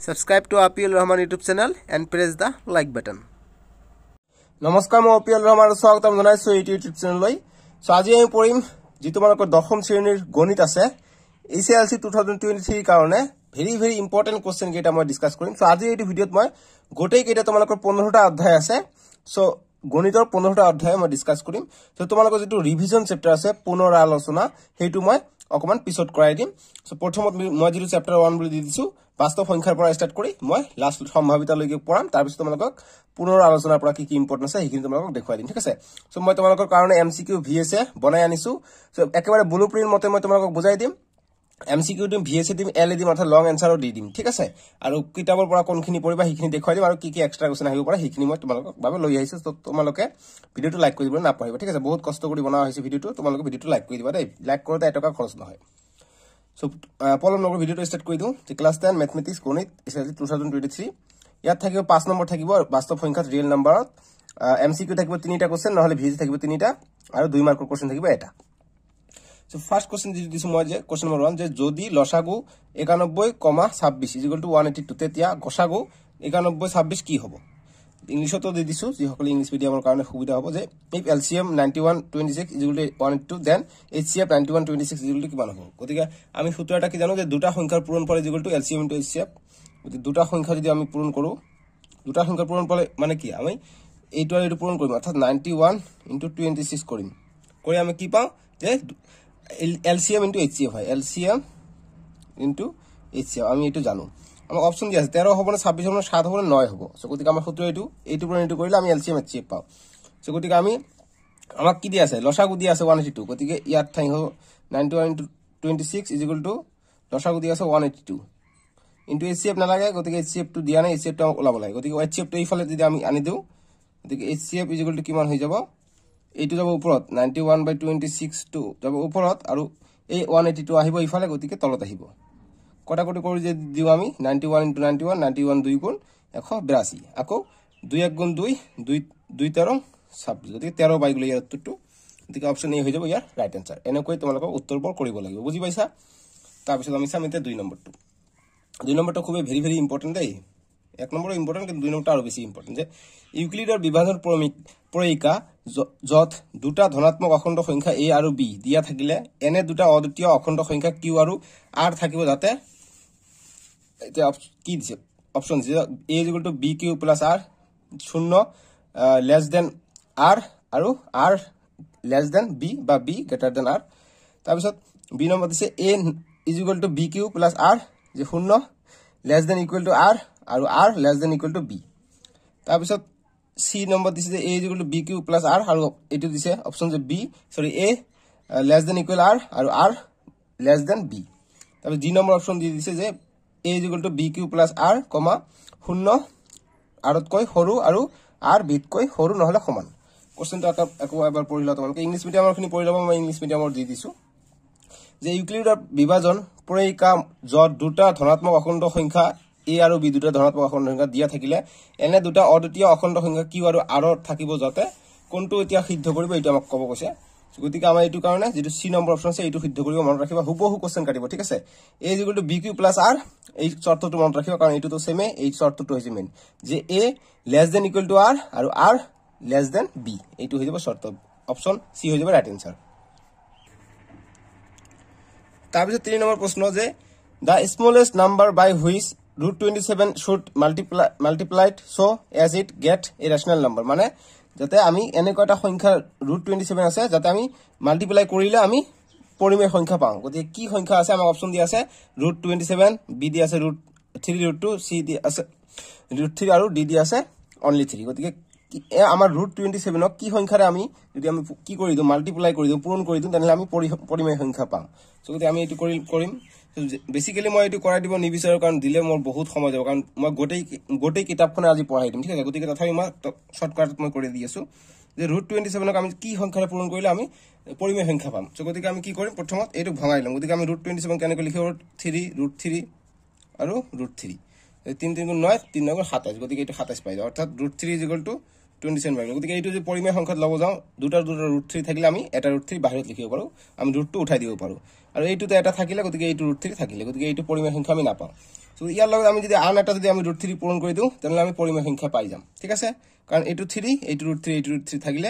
Subscribe to Apiul Rahman YouTube channel and press the like button. Namaskar, I am Apiul Rahman. Swagotam jonaisu YouTube channel loi. So aji ami porim je tomarko 10th shrenir gonit ase SLC 2023 karone very very important question ke eta moi discuss korim. So aji ei video t moi gotei ke eta tomarko 15 ta adhyay ase. So গণিতৰ 15টা অধ্যায় মই discuss কৰিম তো তোমালোকৰ যেটো revision chapter আছে পুনৰ আলোচনা হেতু মই অকমান পিছত কৰাই দিম সো প্ৰথমত মই যেটো চ্যাপ্টাৰ 1 বুলি দি দিছো বাস্তৱ সংখ্যাৰ পৰা ষ্টাৰ্ট কৰি মই লাষ্ট সম্ভাৱিতা লৈকে পঢ়াম তাৰ পিছত তোমালোকক পুনৰ আলোচনাৰ পৰা কি কি ইম্পৰ্টেন্স আছে এইখিনি তোমালোকক দেখুৱাই দিম ঠিক আছে সো মই তোমালোকৰ কাৰণে MCQ VS বনাই আনিছো সো একেবাৰে ব্লুপ্ৰিন্ট মতে মই তোমালোকক বুজাই দিম MCQ দিম VS দিম LE দিম অথবা লং এনসারও দি দিম ঠিক আছে আৰু কিতাবৰ পৰা কোনখিনি পঢ়িবা হিখিনি দেখাই দিম আৰু কি কি এক্সট্ৰা কোশ্চেন আহিব পৰা হিখিনি মই তোমালোকক ভাবে লৈ আহিছো তো তোমালোকে ভিডিওটো লাইক কৰি দিবা না পাইবা ঠিক আছে বহুত কষ্ট কৰি বনা হৈছে ভিডিওটো তোমালোকে ভিডিওটো লাইক কৰি দিবা দেই লাইক কৰোতে এটকা খৰচ নহয় সো পলম লগৰ ভিডিওটো ষ্টাৰ্ট কৰি দিও যে ক্লাস 10 ম্যাথমেটিক্স গণিত SLC 2023 ইয়াত থাকিব 5 নম্বৰ থাকিব বাস্তৱ সংখ্যাৰ ৰিয়েল নম্বৰত MCQ থাকিব 3টা কোশ্চেন নহলে VS থাকিব 3টা আৰু 2 মাৰ্কৰ কোশ্চেন থাকিব এটা So first question this is question number 1 jodi losagu 91,26 is equal to 182 tetia gosagu 91,26 ki hobo english to de disu je hokol english medium r karone khubida hobo je if lcm 91,26 is equal to 182 then hcf 91,26 is equal to kiman hobo kotika ami sutra ta ki jano je duta সংখ্যাৰ পূৰণ পৰে equal to lcm into hcf যদি দুটা সংখ্যা যদি আমি পূৰণ কৰো দুটা সংখ্যা পূৰণ পৰে মানে কি আমি এইটো আৰু এইটো পূৰণ কৰিম অৰ্থাৎ 91 into 26 কৰিম কৰি আমি কি পাও যে LCM into HCF है LCM into HCF आमी ये तो जानूं हम ऑप्शन दिया है तेरा हो बने साबित हो बने शाद हो बने नौ होगा सो कुतिका मैं खुद ये टू बने ये टू कोई लामी LCM HCF पाओ सो कुतिका आमी हमारे की दिया है लॉसागु दिया है 182 कुतिके याद था ही हो 91 into 26 is equal to लॉसागु दिया है 182 into HCF ना लगा कुतिके HCF टू दिया ना HCF टू ओला बोला है कुतिके HCF टू इफाले दिया आमी आने दो कुतिके HCF is equal to किमान हो जावा एटु যাব উপরত 91/26 টু যাব উপরত আৰু এই 182 আহিব ইফালে গতিকে তলত আহিব কটা কটি কৰি যে দিও আমি 91 * 91 91 2 গুণ 182 আকৌ 2 1 গুণ 2 2 2 13 26 গতিকে 13 বাই গলে ইয়াৰ উত্তৰটো গতিকে অপশন এ হৈ যাব ইয়াৰ ৰাইট আনসাৰ এনেকৈ তোমালোক উত্তৰবোৰ কৰিব লাগিব বুজি পাইছা তাৰ পিছত আমি সামিতে 2 নম্বৰটো খুব ভেৰি ভেৰি ইম্পৰ্টেন্ট দেই एक नंबर इम्पोर्टेंट কিন্তু দুই নম্বৰটা আৰো বেশি ইম্পৰ্টেন্ট যে ইউক্লিডৰ বিভাজন প্ৰক্ৰিয়া যত দুটা ধনাত্মক অখণ্ড সংখ্যা a আৰু b দিয়া থাকিলে এনে দুটা অদ্বিতীয় অখণ্ড সংখ্যা q আৰু r থাকিব যাতে এটা কি দিছে option a = bq + r 0 r আৰু r <b বা b > r তাৰপিছত b নম্বৰ দিছে a = bq + r যে 0 <= r আৰু r <= b তাৰ পিছত c নম্বৰ দিছে যে a = bq + r আৰু এটো দিছে অপশন যে b সৰি a <= r আৰু r b তাৰ পিছত d নম্বৰ অপশন দি দিছে যে a = bq + r, 0 আৰত কৈ হৰু আৰু r বিত কৈ হৰু নহলে সমান কোশ্চেনটো একবাৰ পঢ়িলা তোমালোকে ইংলিশ মিডিয়ামৰ খিনি পঢ়ি লবা মই ইংলিশ মিডিয়ামৰ দি দিছো যে ইউক্লিডৰ বিভাজন প্ৰক্ৰিয়া যত দুটা ধনাত্মক অখণ্ড সংখ্যা a আৰু b দুটা ধনাত্মক অখণ্ড সংখ্যা দিয়া থাকিলে এনে দুটা অদ্বিতীয় অখণ্ড সংখ্যা q আৰু r থাকিব যাতে কোনটো এতিয়া সিদ্ধ কৰিব এটো আমাক কব কৈছে গতিকে আমাৰ এটো কাৰণে যেটো c নম্বৰ অপশন আছে এটো সিদ্ধ কৰিব মন ৰাখিবা হুবহু কোশ্চেন কাটিব ঠিক আছে a = bq + r এই শর্তটো মন ৰাখিবা কাৰণ এটো তো সেমে এই শৰ্তটো হৈছে মেইন যে a <= r আৰু r b এটো হৈ যাব শৰ্ত অপশন c হৈ যাব ৰাইট আনসার ताबिज 3 नंबर प्रश्न जे the smallest number by which √27 should multiplied so as it get a rational number माने जते আমি এনে কয়টা সংখ্যা √27 আছে যাতে আমি মাল্টিপ্লাই কৰিলে আমি পৰিমেয় সংখ্যা পাম গতি কি সংখ্যা আছে আমাক অপশন দি আছে √27 b দি আছে √3 √2 c দি আছে √3 আৰু d দি আছে only 3 গতি আমাৰ √27 কি সংখ্যাৰে আমি যদি আমি কি কৰি দিও মাল্টিপ্লাই কৰি দিও পূৰণ কৰি দিও তেনলে আমি পৰিমেয় সংখ্যা পাম সো গতি আমি এটো কৰিম বেসিক্যালি মই এটো কৰাই দিব নিবিচাৰ কাৰণ দিলে মোৰ বহুত সময় যাব কাৰণ মই গোটেই কিতাপখন আজি পঢ়াই দিম ঠিক আছে গতি তথাপি মই শর্টকাট মই কৰি দি আছো যে √27 আমি কি সংখ্যাৰে পূৰণ কৰিলে আমি পৰিমেয় সংখ্যা পাম সো গতি আমি কি কৰিম প্ৰথমতে এটো ভঙাই লম গতি আমি √27 কেনেকৈ লিখিব 3 √3 আৰু √3 3 3 গুণ 9 3 9 27 গতি এটো 27 পাই যায় অৰ্থাৎ √3 27 ভাগ গতিকে এইটো যে পৰিমেয় সংখ্যা লব যাও দুটা √3 থাকিলে আমি এটা √3 বাহিৰত লিখিব পাৰো আমি √2 উঠাই দিব পাৰো আৰু এইটোতে এটা থাকিলে গতিকে এইটো √3 থাকিলে গতিকে এইটো পৰিমেয় সংখ্যা আমি না পাও तो यार लगे आमी यदि आन आटा यदि आमी रूट थ्री पूरण कर दूँ ताहले आमी परिमेय संख्या पाई जाम ठीक आछे कारण एटू थ्री एटू रूट थ्री एटू रूट थ्री थाकले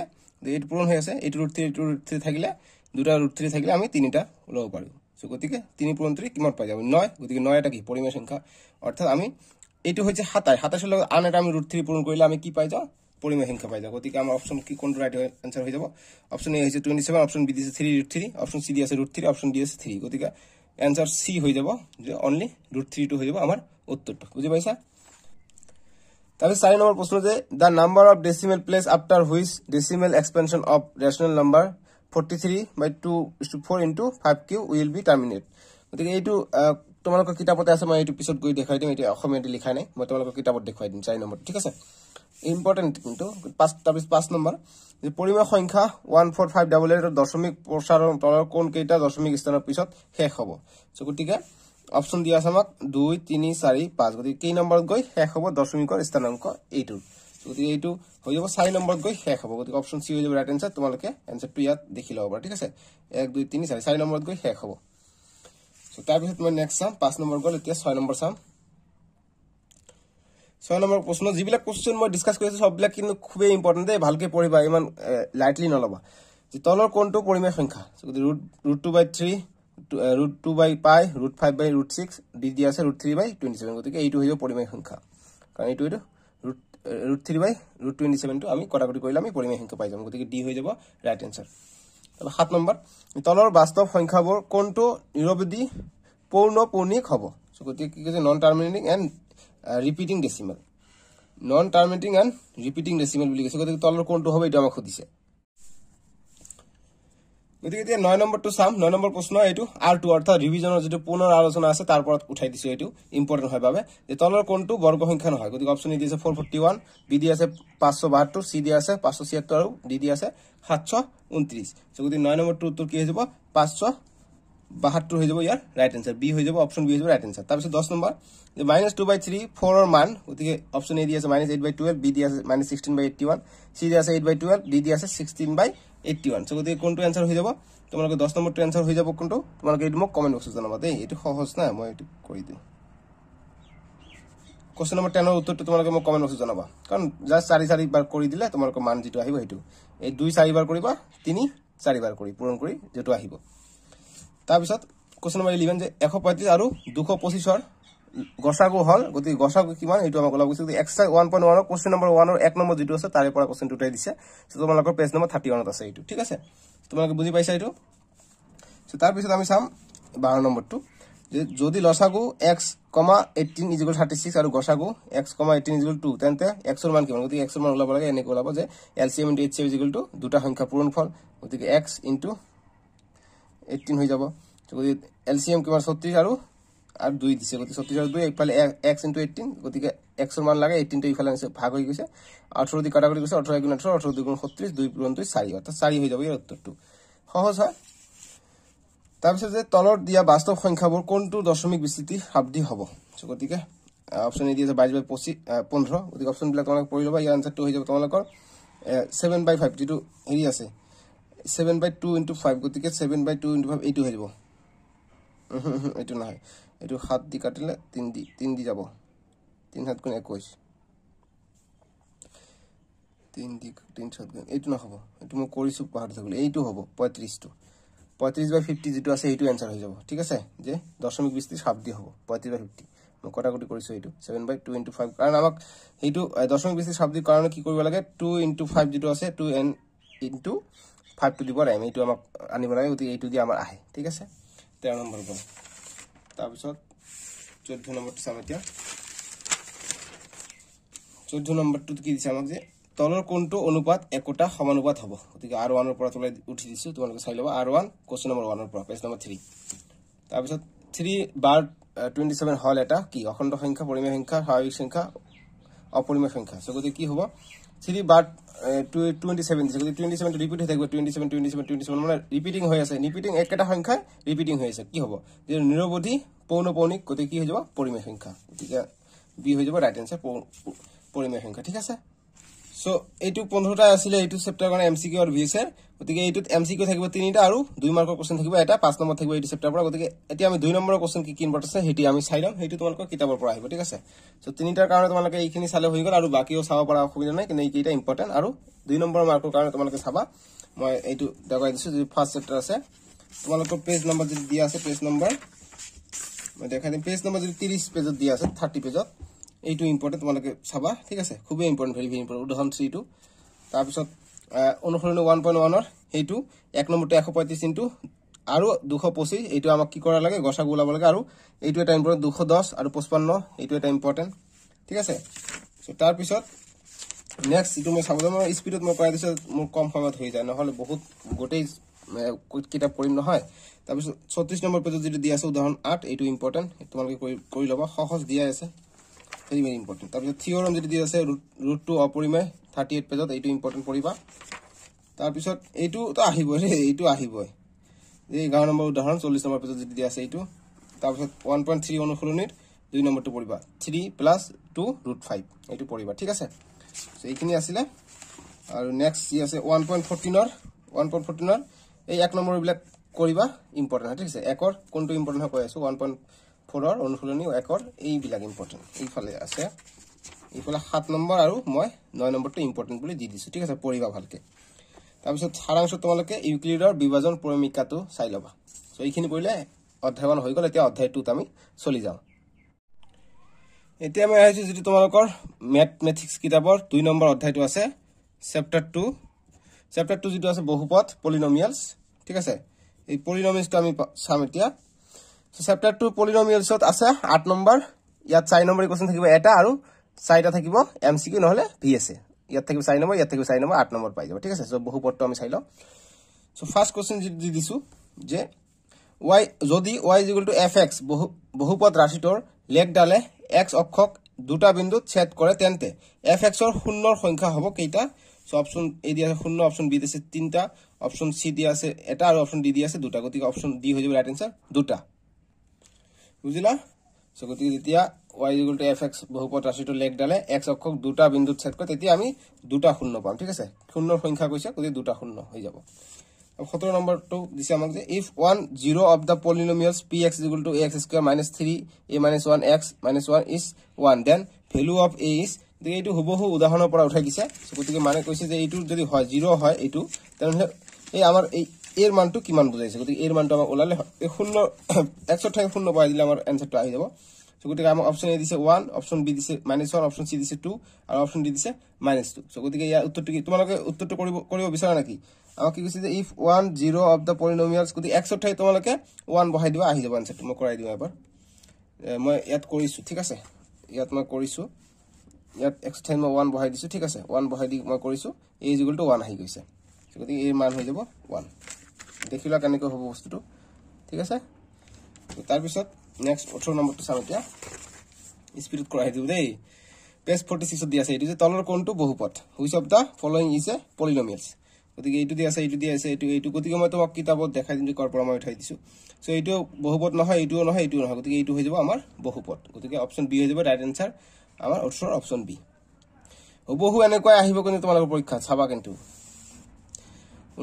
एट पूरण हो आछे एटू रूट थ्री थाकले दुटा रूट थ्री थाकले आमी तीनटा लग पारबो सो गतिके तीन पूरण थ्री किमान पाई जाबो नय गतिके नयटा कि परिमेय संख्या अर्थात आमी एटू होइछे 27 27 लगे आन आटा आमी रूट थ्री पूरण करले आमी कि पाई जाम परिमेय संख्या पाई जाम गतिके आमार अपशन कि कोन राइट आंसर हो जाबो अपशन ए होइछे 27 option B this 3 root three option C this root three option D this 3 गतिके आंसर सी हो जाब अनलि रूट थ्री टू हो जाब आमार उत्तरटा बुझे पाइसा तब 4 नम्बर प्रश्न जे the number of decimal place after which decimal expansion of rational number 43/2:4 into 5 will be terminate गतिके एटू তোমালোক কিতাবতে আছে মই এটু পিছত গৈ দেখাই দিম এটা অসমীয়াতে লিখা নাই মই তোমালোক কিতাবত দেখাই দিম 4 নম্বৰ ঠিক আছে ইম্পৰ্টেন্ট কিন্তু 5 নম্বৰ যে পৰিমেয় সংখ্যা 14588 ৰ দশমিক প্ৰসাৰণ তলৰ কোন কেইটা দশমিক স্থানৰ পিছত শেষ হ'ব সো গতিকে অপচন দিয়া আছে আমাক 2 3 4 5 গতিকে কি নম্বৰত গৈ শেষ হ'ব দশমিকৰ স্থানাংক এইটো সো গতিকে এইটো হৈ যাব 4 নম্বৰত গৈ শেষ হ'ব গতিকে অপচন সি হৈ যাব ৰাইট আনসার তোমালোক আনসারটো ইয়াত দেখি লব ঠিক আছে 1 2 3 4 4 নম্বৰত গৈ শেষ হ'ব मैं नेक्स्ट चाम 5 नम्बर गल 6 नम्बर चाम 6 नम्बर प्रश्न जिबिला क्वेश्चन मैं डिस्कस कर सबला किन्तु खुबे इम्पोर्टेंट दे भालके पढ़िबा इमान लाइटली नलबा जे तलर कोनटो परिमेय संख्या √2/3 √2/π √5/√6 डि दिया আছে √3/27 গতিকে এইটো হইব পৰিমেয় সংখ্যা কাৰণ এইটো হইলো √3/√27 তো আমি কটাকটি কইলে আমি পৰিমেয় সংখ্যা পাই যাম গতিকে ডি হৈ যাব রাইট आंसर तब 7 नम्बर तलर वास्तव संख्या बोर कोनटो निरवधि पौनपौनिक हबो सो गतिके non terminating and repeating decimal non terminating and repeating decimal বুলি কৈছে গতিকে তলৰ কোনটো হবে এটা আমাক খুদিছে গতিকে এতিয়া 9 নম্বৰটো চাম 9 নম্বৰ প্ৰশ্ন এইটো R2 অৰ্থাৎ ৰিভিজনৰ যেটো পুনৰ আলোচনা আছে তাৰ পৰত উঠাই দিছো এইটো ইম্পৰ্টেন্ট হয় বাবে যে তলৰ কোনটো বৰ্গ সংখ্যা নহয় গতিকে অপচন দিছে 441 বি দি আছে 572 সি দি আছে 576 আৰু ডি দি আছে 729 সো গতিকে 9 নম্বৰটো উত্তৰ কি হৈ যাব 572 হৈ যাব ইয়াৰ ৰাইট আনসাৰ বি হৈ যাব অপচন বি হৈ যাব ৰাইট আনসাৰ তাৰপিছত 10 নম্বৰ যে -2/3 4 ৰ মান গতিকে অপচন এ দি আছে -8/12 বি দি আছে -16/81 সি দি আছে 8/12 ডি দি আছে 16/81 সো গতিকে কোনটো आंसर হৈ যাব তোমালোকে 10 নম্বৰটো आंसर হৈ যাব কোনটো তোমালোকে এটো মোক কমেন্ট বক্সত জনাবা দেই এটো সহজ না মই এটো কৰি দিম क्वेश्चन নম্বৰ 10 ৰ উত্তৰটো তোমালোকে মোক কমেন্ট বক্সত জনাবা কাৰণ জাস্ট 4 বাৰ কৰি দিলে তোমালোকে মান যেটো আহিব হেটো এই 2 4 বাৰ কৰিবা 3 4 বাৰ কৰি পূৰণ কৰি যেটো আহিব তাৰ পিছত क्वेश्चन নম্বৰ 11 যে 135 আৰু 225 ৰ গসাগু হল গতি গসাগু কিমান এটো আমাক লাগছে এক্সট্ৰা 1.1 ৰ क्वेश्चन নম্বৰ 1 ৰ 1 নম্বৰ যেটো আছে তাৰে পৰা क्वेश्चन টুটাই দিছে সো তোমালোকৰ পেজ নম্বৰ 31 ত আছে এটো ঠিক আছে তোমালোকে বুজি পাইছা এটো সো তাৰ পিছত আমি চাম 12 নম্বৰটো যে যদি লসাগু x, 18 = 36 আৰু গসাগু x, 18 = 2 তেন্তে x ৰ মান কিমান গতি x ৰ মান ওলাব লাগে এনে ওলাব যে LCM * HCF = দুটা সংখ্যা পূৰণফল গতি x * 18 হৈ যাব গতি LCM কিমান 36 আৰু আর 2 দিছে গতি 36 আর 2 একফালে x * 18 গতিকে x এর মান লাগে 18 টো ইফালে ভাগ হই গৈছে 18 দি কাটাকুটি কৰিছে 18 * 18 18 2 * 36 2 পূৰণ 2 4 অৰ্থাৎ 4 হৈ যাব এর উত্তৰটো সহজ হয় তাৰপিছত যে তলৰ দিয়া বাস্তৱ সংখ্যাবোৰ কোনটো দশমিক বিস্তৃতি হাবদি হ'ব গতিকে অপচন এ দিছে 22/25 গতিকে অপচন বিলাক তোমাক পঢ়ি লবা ইয়াৰ আনসাৰটো হৈ যাব তোমালোকৰ 7/5 যেটো হেৰি আছে 7/2 * 5 গতিকে 7/2 * 5 এইটো হৈ যাব এইটো নহয় एटू 7 দি কাটলে 3 দি যাব 3 7 গুণ 21 3 দি 3 7 গুণ এটু না হবে এটু মই কৰিছো পাহাড় থাকলে এইটো হ'ব 35 টো 35/50 যেটো আছে এইটো आंसर হৈ যাব ঠিক আছে যে দশমিক বিস্তৃতি শব্দই হ'ব 35/50 মই কটাকটি কৰিছো এইটো 7/2 * 5 কাৰণ আমাক এইটো দশমিক বিস্তৃতি শব্দৰ কাৰণে কি কৰিব লাগে 2 * 5 যেটো আছে 2 n * 5 টু দিব লাগে এইটো আমাক আনিব লাগে গতি এইটো দি আমাৰ আহে ঠিক আছে 13 নম্বৰ গল ताबिसत 14 नम्बर टु सामतिया 14 नम्बर टु কি দিছে আমাক যে তলৰ কোনটো অনুপাত একোটা সমানুপাত হ'ব গতিকে r1 ৰ পৰা তোলাই উঠি দিছো তোমালোকে চাই লবা r1 क्वेश्चन নম্বৰ 1 ৰ পৰা পেজ নম্বৰ 3 তাবিসত 3/27 হল এটা কি অখণ্ড সংখ্যা পৰিমেয় সংখ্যা স্বাভাৱিক সংখ্যা অপৰিমেয় সংখ্যা সো গতি কি হ'ব 3/27 দিছে গতি 27 টো ৰিপিট হৈ থাকিব 27 27 27 মানে ৰিপিটিং হৈ আছে ৰিপিটিং একটা সংখ্যা ৰিপিটিং হৈ আছে কি হ'ব যে নিৰবধি পৌনপৌনিক গতি কি হৈ যাব পৰিমেয় সংখ্যা গতিকে বি হৈ যাব ৰাইট আনসাৰ পৰিমেয় সংখ্যা ঠিক আছে सो एटु 15টা আছিল এটু চ্যাপ্টার কারণে এমসিকিউ আর ভিএস এর গতিকে এটুত এমসিকিউ থাকিব 3টা আর 2 মাৰ্কৰ কোশ্চেন থাকিব এটা 5 নম্বৰ থাকিব এটু চ্যাপ্টাৰ পৰা গতিকে এতিয়া আমি 2 নম্বৰৰ কোশ্চেন কি কিনবট আছে হেটি আমি চাইলাম হেটি তোমালোকৰ কিতাপৰ পৰা আহিব ঠিক আছে সো 3টাৰ কাৰণে তোমালোকে এইখিনি চালে হৈ গল আৰ বাকিও চাব পৰা অসুবিধা নাই কিন্তু এইটা ইম্পৰ্টেন্ট আৰু 2 নম্বৰ মাৰ্কৰ কাৰণে তোমালোকে চাবা মই এটু দেখাই দিছো যে ফাৰ্স্ট চ্যাপ্টাৰ আছে তোমালোকৰ পেজ নম্বৰ যদি দিয়া আছে পেজ নম্বৰ মই দেখাই দিম পেজ নম্বৰ যদি 30 পেজত দিয়া আছে 30 পেজত ए टू इम्पोर्टेन्ट तुम्हारे सबा ठीक है खूब इम्पोर्टेन्ट भेरी भेरी इम्पोर्टेन्ट उदाहरण 3 टू तारपिছত অনুসৰণ 1.1 ৰ हेतु 1 নম্বৰটো 135 ইনটু আৰু 225 এটো আমাক কি কৰা লাগে গসা গোলাব লাগে আৰু এটো এটা ইম্পৰ্টেন্ট 210 আৰু 55 এটো এটা ইম্পৰ্টেন্ট ঠিক আছে সো তাৰপিছত নেক্সট ইটো মই চাবলৈ মই স্পিডত মই কৰাই দিছো মোৰ কম সময়ত হৈ যায় নহলে বহুত গোটেই কিতাপ পঢ়িম নহয় তারপিছত 36 নম্বৰ পেজত যেটো দিয়া আছে উদাহৰণ 8 এটো ইম্পৰ্টেন্ট তোমালোকে কৰি লবা সহজ দিয়া আছে very very important तार पिছত থিওরেম যেটি দিয়া আছে √2 অপরিমেয় 38 পেজত এইটো ইম্পর্টেন্ট পড়িবা তার পিছত এইটো তো আহিব রে এইটো আহিব এই 11 নম্বর উদাহরণ 40 নম্বর পেজত যেটি দিয়া আছে এইটো তার পিছত 1.3 অনুসরণের 2 নম্বৰটো পড়িবা 3 + 2 √5 এইটো পড়িবা ঠিক আছে সো এইখিনি আছিলে আৰু নেক্সট ই আছে 1.14 ৰ এই 1 নম্বৰ বিলাক কৰিবা ইম্পৰ্টেন্ট ঠিক আছে একৰ কোনটো ইম্পৰ্টেন্ট হয় আছে 1.4 ৰ অনুসৰণ একৰ এই বিলাক ইম্পৰ্টেন্ট এইফালে আছে এইফালে 7 নম্বৰ আৰু মই 9 নম্বৰটো ইম্পৰ্টেন্ট বুলি দি দিছো ঠিক আছে পঢ়িবা ভালকে তাৰ পিছত সাৰাংশ তোমালোকে ইউক্লিডৰ বিভাজন পৰিমিকাটো চাই লবা সো এইখিনি পঢ়িলে অধ্যায়ন হৈ গল এতিয়া অধ্যায় 2 ত আমি চলি যাও এতিয়া আমি আহিছো যেটো তোমালোকৰ ম্যাথমেটিক্স কিতাপৰ 2 নম্বৰ অধ্যায়টো আছে চ্যাপ্টাৰ 2 যেটো আছে বহুপদ পলিনোমিয়ালস ঠিক আছে এই পলিনোমিয়ালসটো আমি চাম এতিয়া So, chapter 2 polynomials আছে 8 নম্বৰ ইয়াত 4 নম্বৰ কোশ্চেন থাকিব এটা আৰু 4টা থাকিব এমসিকিউ নহলে ভিএস ইয়াত থাকিব 4 নম্বৰ ইয়াত থাকিব 4 নম্বৰ 8 নম্বৰ পাই যাব ঠিক আছে সো বহুপদটো আমি চাই লও সো ফার্স্ট কোশ্চেন দি দিছো যে y যদি y = fx বহুপদ ৰাশিটোৰ লেগ ডালে x অক্ষক দুটা বিন্দুত ছেদ কৰে তেন্তে fx ৰ শূন্যৰ সংখ্যা হ'ব কেইটা সো অপশন এ দিয়া আছে শূন্য অপশন বি দিয়া আছে 3টা অপশন সি দিয়া আছে এটা আৰু অপশন ডি দিয়া আছে দুটা গতিকে অপশন ডি হৈ যাব ৰাইট আনসার দুটা বুঝিলা সো গতিকে যেতিয়া y = fx বহুপদ রাশিটো লেগ ডালে x অক্ষক দুটা বিন্দুত ছেদ কৰে তেতিয়া আমি দুটা শূন্য পাম ঠিক আছে শূন্যৰ সংখ্যা কৈছে গতিকে দুটা শূন্য হৈ যাব 17 নম্বৰটো দিছে আমাক যে if 1 0 of the polynomials px = ax² - 3a - 1x - 1 is 1 then value of a is গতিকে এইটো হবহু উদাহৰণৰ পৰা উঠাই দিছে সো গতিকে মানে কৈছে যে এইটো যদি হয় 0 হয় এইটো তেনহলে এই আমাৰ এই এৰ মানটো কিমান বুজাইছে গতিকে এৰ মানটো আমাৰ ওলালে এই শূন্য 100 ঠাই শূন্য পাই দিলে আমাৰ आंसरটো আহি যাব সো গতিকে আমাক অপশন এ দিছে 1 অপশন বি দিছে -1 অপশন সি দিছে 2 আৰু অপশন ডি দিছে -2 সো গতিকে ইয়াৰ উত্তৰটো কি তোমালোকে উত্তৰটো কৰিব বিচাৰা নেকি আমাক কি কৈছে যে if 1 0 of the polynomials গতিকে 100 ঠাই তোমালোকে 1 বহাই দিবা আহি যাব आंसरটো মই কৰাই দিম এবাৰ মই ইয়াত কৰিছো ঠিক আছে ইয়াত মই কৰিছো ইয়াত 100 ঠাই মই 1 বহাই দিছো ঠিক আছে 1 বহাই দি মই কৰিছো a = 1 আহি গৈছে সো গতিকে এর মান হৈ যাব 1 देखिला कने को हो वस्तुটো ठीक আছে तो तार पिसत नेक्स्ट 18 नम्बरটো চাওতিয়া স্পিড কৰাই দিউ দেই পেজ 46 দিয়া আছে এটো যে তলৰ কোনটো বহুপদ which of the following is a polynomials গতিকে এটো দিয়া আছে এটো দিয়া আছে এটো গতিকে মই তোমাক কিতাপত দেখাই দিম যে কৰপৰা মই উঠাই দিছো সো এটো বহুপদ নহয় এটো নহয় গতিকে এটো হৈ যাব আমাৰ বহুপদ গতিকে অপশন বি হৈ যাব ৰাইট আনসাৰ আমাৰ 18 অপশন বি বহু এনেকৈ আহিব কিন্তু তোমালোকৰ পৰীক্ষা চাবা কিন্তু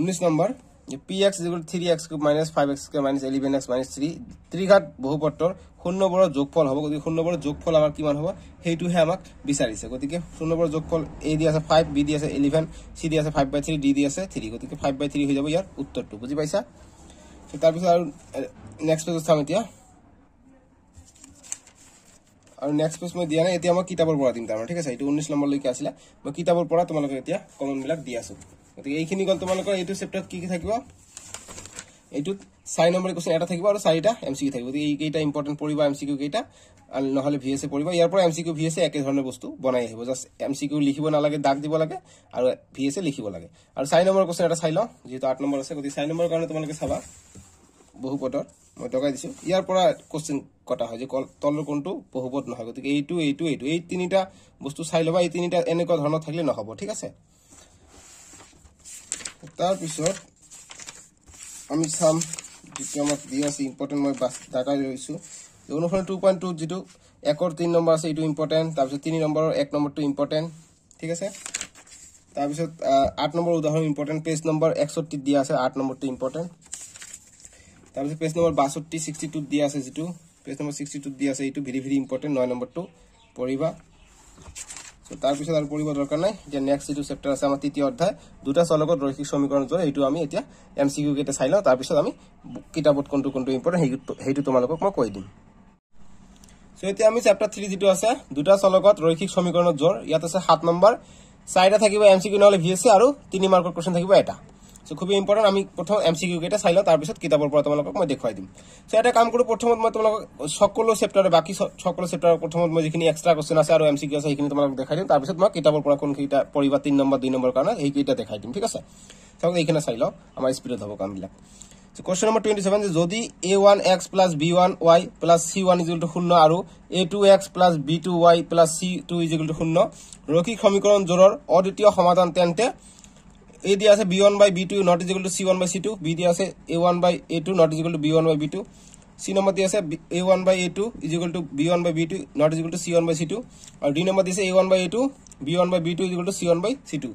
19 নম্বৰ ये px = 3x³ - 5x² - 11x - 3 त्रिघात बहुपदৰ শূন্যৰ যোগফল হ'ব গতিকে শূন্যৰ যোগফল আমাৰ কিমান হ'ব হেতু হে আমাক বিচাৰিছে গতিকে শূন্যৰ যোগফল a দিয়া আছে 5 b দিয়া আছে 11 c দিয়া আছে 5/3 d দিয়া আছে 3 গতিকে 5/3 হৈ যাব ইয়াৰ উত্তৰটো বুজি পাইছা তো তাৰ পিছত আৰু নেক্সট পেজত চাম এতিয়া আৰু নেক্সট পেজ মই দিয়া নাই এতিয়া মই কিতাপৰ পৰা দিম তাৰ মানে ঠিক আছে এইটো 19 নম্বৰ লৈকে আছিল মই কিতাপৰ পৰা তোমালোকক এতিয়া কমন বিলাক দি আছো গতিকে এইখিনি গল তোমালোকৰ এইটো চ্যাপ্টাৰ কি থাকিব এইটো 4 নম্বৰ কোশ্চেন এটা থাকিব আৰু 4টা এমসিকিউ থাকিব গতিকে এইকেইটা ইম্পৰ্টেন্ট পঢ়িবা এমসিকিউ কেইটা আৰু নহলে ভিএস এ পঢ়িবা ইয়াৰ পৰা এমসিকিউ ভিএস এ একে ধৰণৰ বস্তু বনাই আহিব জাস্ট এমসিকিউ লিখিব নালাগে দাগ দিব লাগে আৰু ভিএস এ লিখিব লাগে আৰু 4 নম্বৰ কোশ্চেন এটা চাই লও যেটো 8 নম্বৰ আছে গতিকে 4 নম্বৰ কাৰণে তোমালোকে চাবা বহুপদৰ মই দগাই দিছো ইয়াৰ পৰা কোশ্চেন কটা হয় যে তলৰ কোনটো বহুপদ নহয় গতিকে এইটো এই তিনিটা বস্তু চাই লবা এই তিনিটা এনেকৈ ধৰণৰ থাকিলে নহব ঠিক আছে तार पिसोट आमी साम जितु आमाक दिया आछे इम्पोर्टेन्ट মই বাস দাগাই লৈছো অনুসৰণ 2.2 যেটো 1 ৰ 3 নম্বৰ আছে এটো ইম্পৰ্টেন্ট তাৰ পিছত 3 নম্বৰৰ 1 নম্বৰটো ইম্পৰ্টেন্ট ঠিক আছে 8 नम्बर उदाहरण इम्पर्टेन्ट पेज नम्बर 61 दिया आछे 8 नम्बर तो इम्पर्टेन्ट तारपिছত पेज नम्बर 62 62 दिया आछे जेतु पेज नम्बर 62 दिया आछे एतु भेरि भेरि इम्पर्टेन्ट 9 नम्बर तो पढिबा सो तारपिছত आर पढिबा दरकार नाइ जे नेक्स्ट जेतु चैप्टार आछे आमार तृतीय अध्याय दुटा चलकत रैखिक समीकरण जोर एतु आमी एटा एमसीक्यू केटा চাইলো तारपिছত आमी किताबत कोनटु कोनटु इम्पर्टेन्ट हेतु तोमालोকক म কৈ দিম सो এতিয়া আমি চ্যাপ্টার 3 যেটো আছে দুটা চলকত রৈখিক সমীকৰণৰ জোৰ ইয়াত আছে 7 নম্বৰ সাইডা থাকিব এমসিকিউ নহলে ভিএসি আৰু 3 মাৰ্কৰ কোশ্চেন থাকিব এটা সো খুব ইম্পৰ্টেন্ট আমি প্ৰথম এমসিকিউ কেটা চাইলো তাৰ পিছত কিতাপৰ পৰা তোমালোকক মই দেখুৱাই দিম সো এটা কাম কৰো প্ৰথমত মই তোমালোকক সকলো চ্যাপ্টাৰৰ বাকি সকলো চ্যাপ্টাৰৰ প্ৰথমত মই যিখিনি এক্সট্ৰা কোশ্চেন আছে আৰু এমসিকিউ আছে সেইখিনি তোমালোকক দেখাই দিম তাৰ পিছত মই কিতাপৰ পৰা কোনকিটা পৰিবা 3 নম্বৰ 2 নম্বৰ কাৰণ এইকিটা দেখাই দিম ঠিক আছে সো এইখানে চাইলো আমাৰ স্পিডত হ'ব কামবিলাক So question number 27 is jodi a1x plus b1y plus c1 is equal to 0 aru a2x plus b2y plus c2 is equal to 0 roki samikaran joror aditiya samadhan tente a diya ase b1 by b2 not is equal to c1 by c2 b diya ase a1 by a2 not is equal to b1 by b2 c number diya ase a1 by a2 is equal to b1 by b2 not is equal to c1 by c2 aru d number diya ase a1 by a2 b1 by b2 is equal to c1 by c2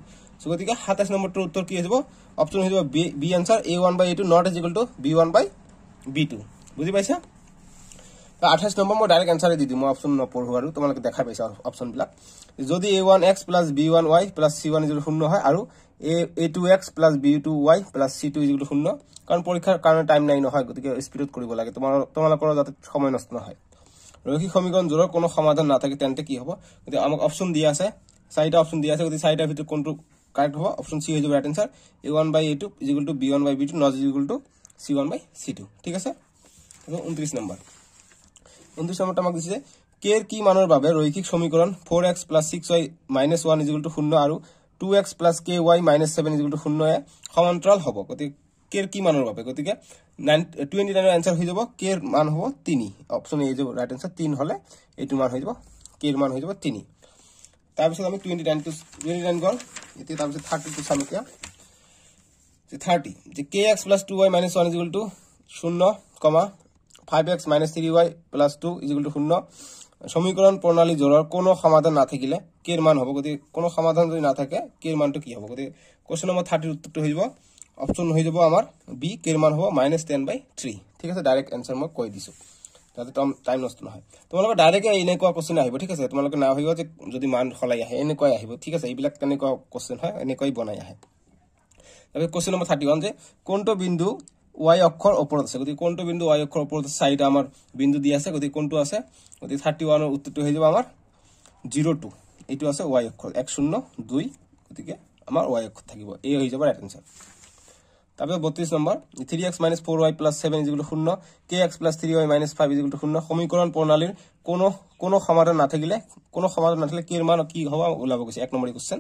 so gotike 27 number tor uttor ki hobo option hobo b answer a1 by a2 not is equal to b1 by b2 bujhi paisa to 28 number mo direct answer di dimu option no porhu aru tomaloke dekha paisa option bila jodi a1x plus b1y plus c1 is equal to 0 hoy aru a2x plus b2y plus c2 is equal to 0 karon porikhar karone time nai no hoy gotike speed ut koribo lage tomalokor jate somoy nosto no hoy রৈখিক সমীকরণ জোৰৰ কোনো সমাধান নাথাকে তেন্তে কি হ'ব গতি আমাক অপশন দিয়া আছে সাইডা অপশন দিয়া আছে গতি সাইডা ভিতৰত কোনটো কাৰেক্ট হ'ব অপশন সি হৈ যাব right answer a1 by a2 = b1 by b2 not = c1 by c2 ঠিক আছে 29 নম্বৰ 29 নম্বৰটো আমাক দিছে k এৰ কি মানৰ বাবে ৰৈখিক সমীকৰণ 4x + 6y - 1 = 0 আৰু 2x + ky - 7 = 0 এ সমান্তৰাল হ'ব গতি k এৰ কি মানৰ বাবে গতিকে 29 এর आंसर হৈ যাব k এর মান হ'ব 3 অপশন এ যাব রাইট आंसर 3 হলে এটু মান হৈ যাব k এর মান হৈ যাব 3 তাৰ পিছত আমি 29 গল এতিয়া তাৰ পিছত 30 টো চাম কিয়া যে 30 যে kx + 2y - 1 = 0, 5x - 3y + 2 = 0 সমীকরণ প্রণালী জোড়ৰ কোনো সমাধান না থাকিলে k এর মান হ'ব গতি কোনো সমাধান যদি না থাকে k এর মানটো কি হ'ব গতি কোশ্চেন নম্বৰ 30 এৰ উত্তৰটো হৈ যাব অপশন হৈ যাব আমাৰ বি কে এর মান হ'ব -10/3 ঠিক আছে ডাইরেক্ট आंसर মই কই দিছো যাতে টাইম নষ্ট না হয় তোমালোক ডাইরেক্ট এনে কোয়া কোশ্চেন আহিব ঠিক আছে তোমালোক না হইব যে যদি মান খলাই আহে এনে কোয়া আহিব ঠিক আছে এইবিলাক কেনে কোয়া কোশ্চেন হয় এনে কোই বনাই আহে তবে কোশ্চেন নম্বৰ 31 যে কোনটো বিন্দু y অক্ষৰ ওপৰত আছে গতি কোনটো বিন্দু y অক্ষৰ ওপৰত সাইড আমাৰ বিন্দু দি আছে গতি কোনটো আছে গতি 31 এৰ উত্তৰটো হৈ যাব আমাৰ 02 এটো আছে y অক্ষৰ 102 গতিকে আমাৰ y অক্ষ থাকিব এ হৈ যাব ৰাইট आंसर तब 32 number 3x - 4y + 7 = 0 kx + 3y - 5 = 0 समीकरण प्रणालीर कोनो समाधान ना থাকিলে k এর মান কি হবে ওলাব গছে এক নম্বরের क्वेश्चन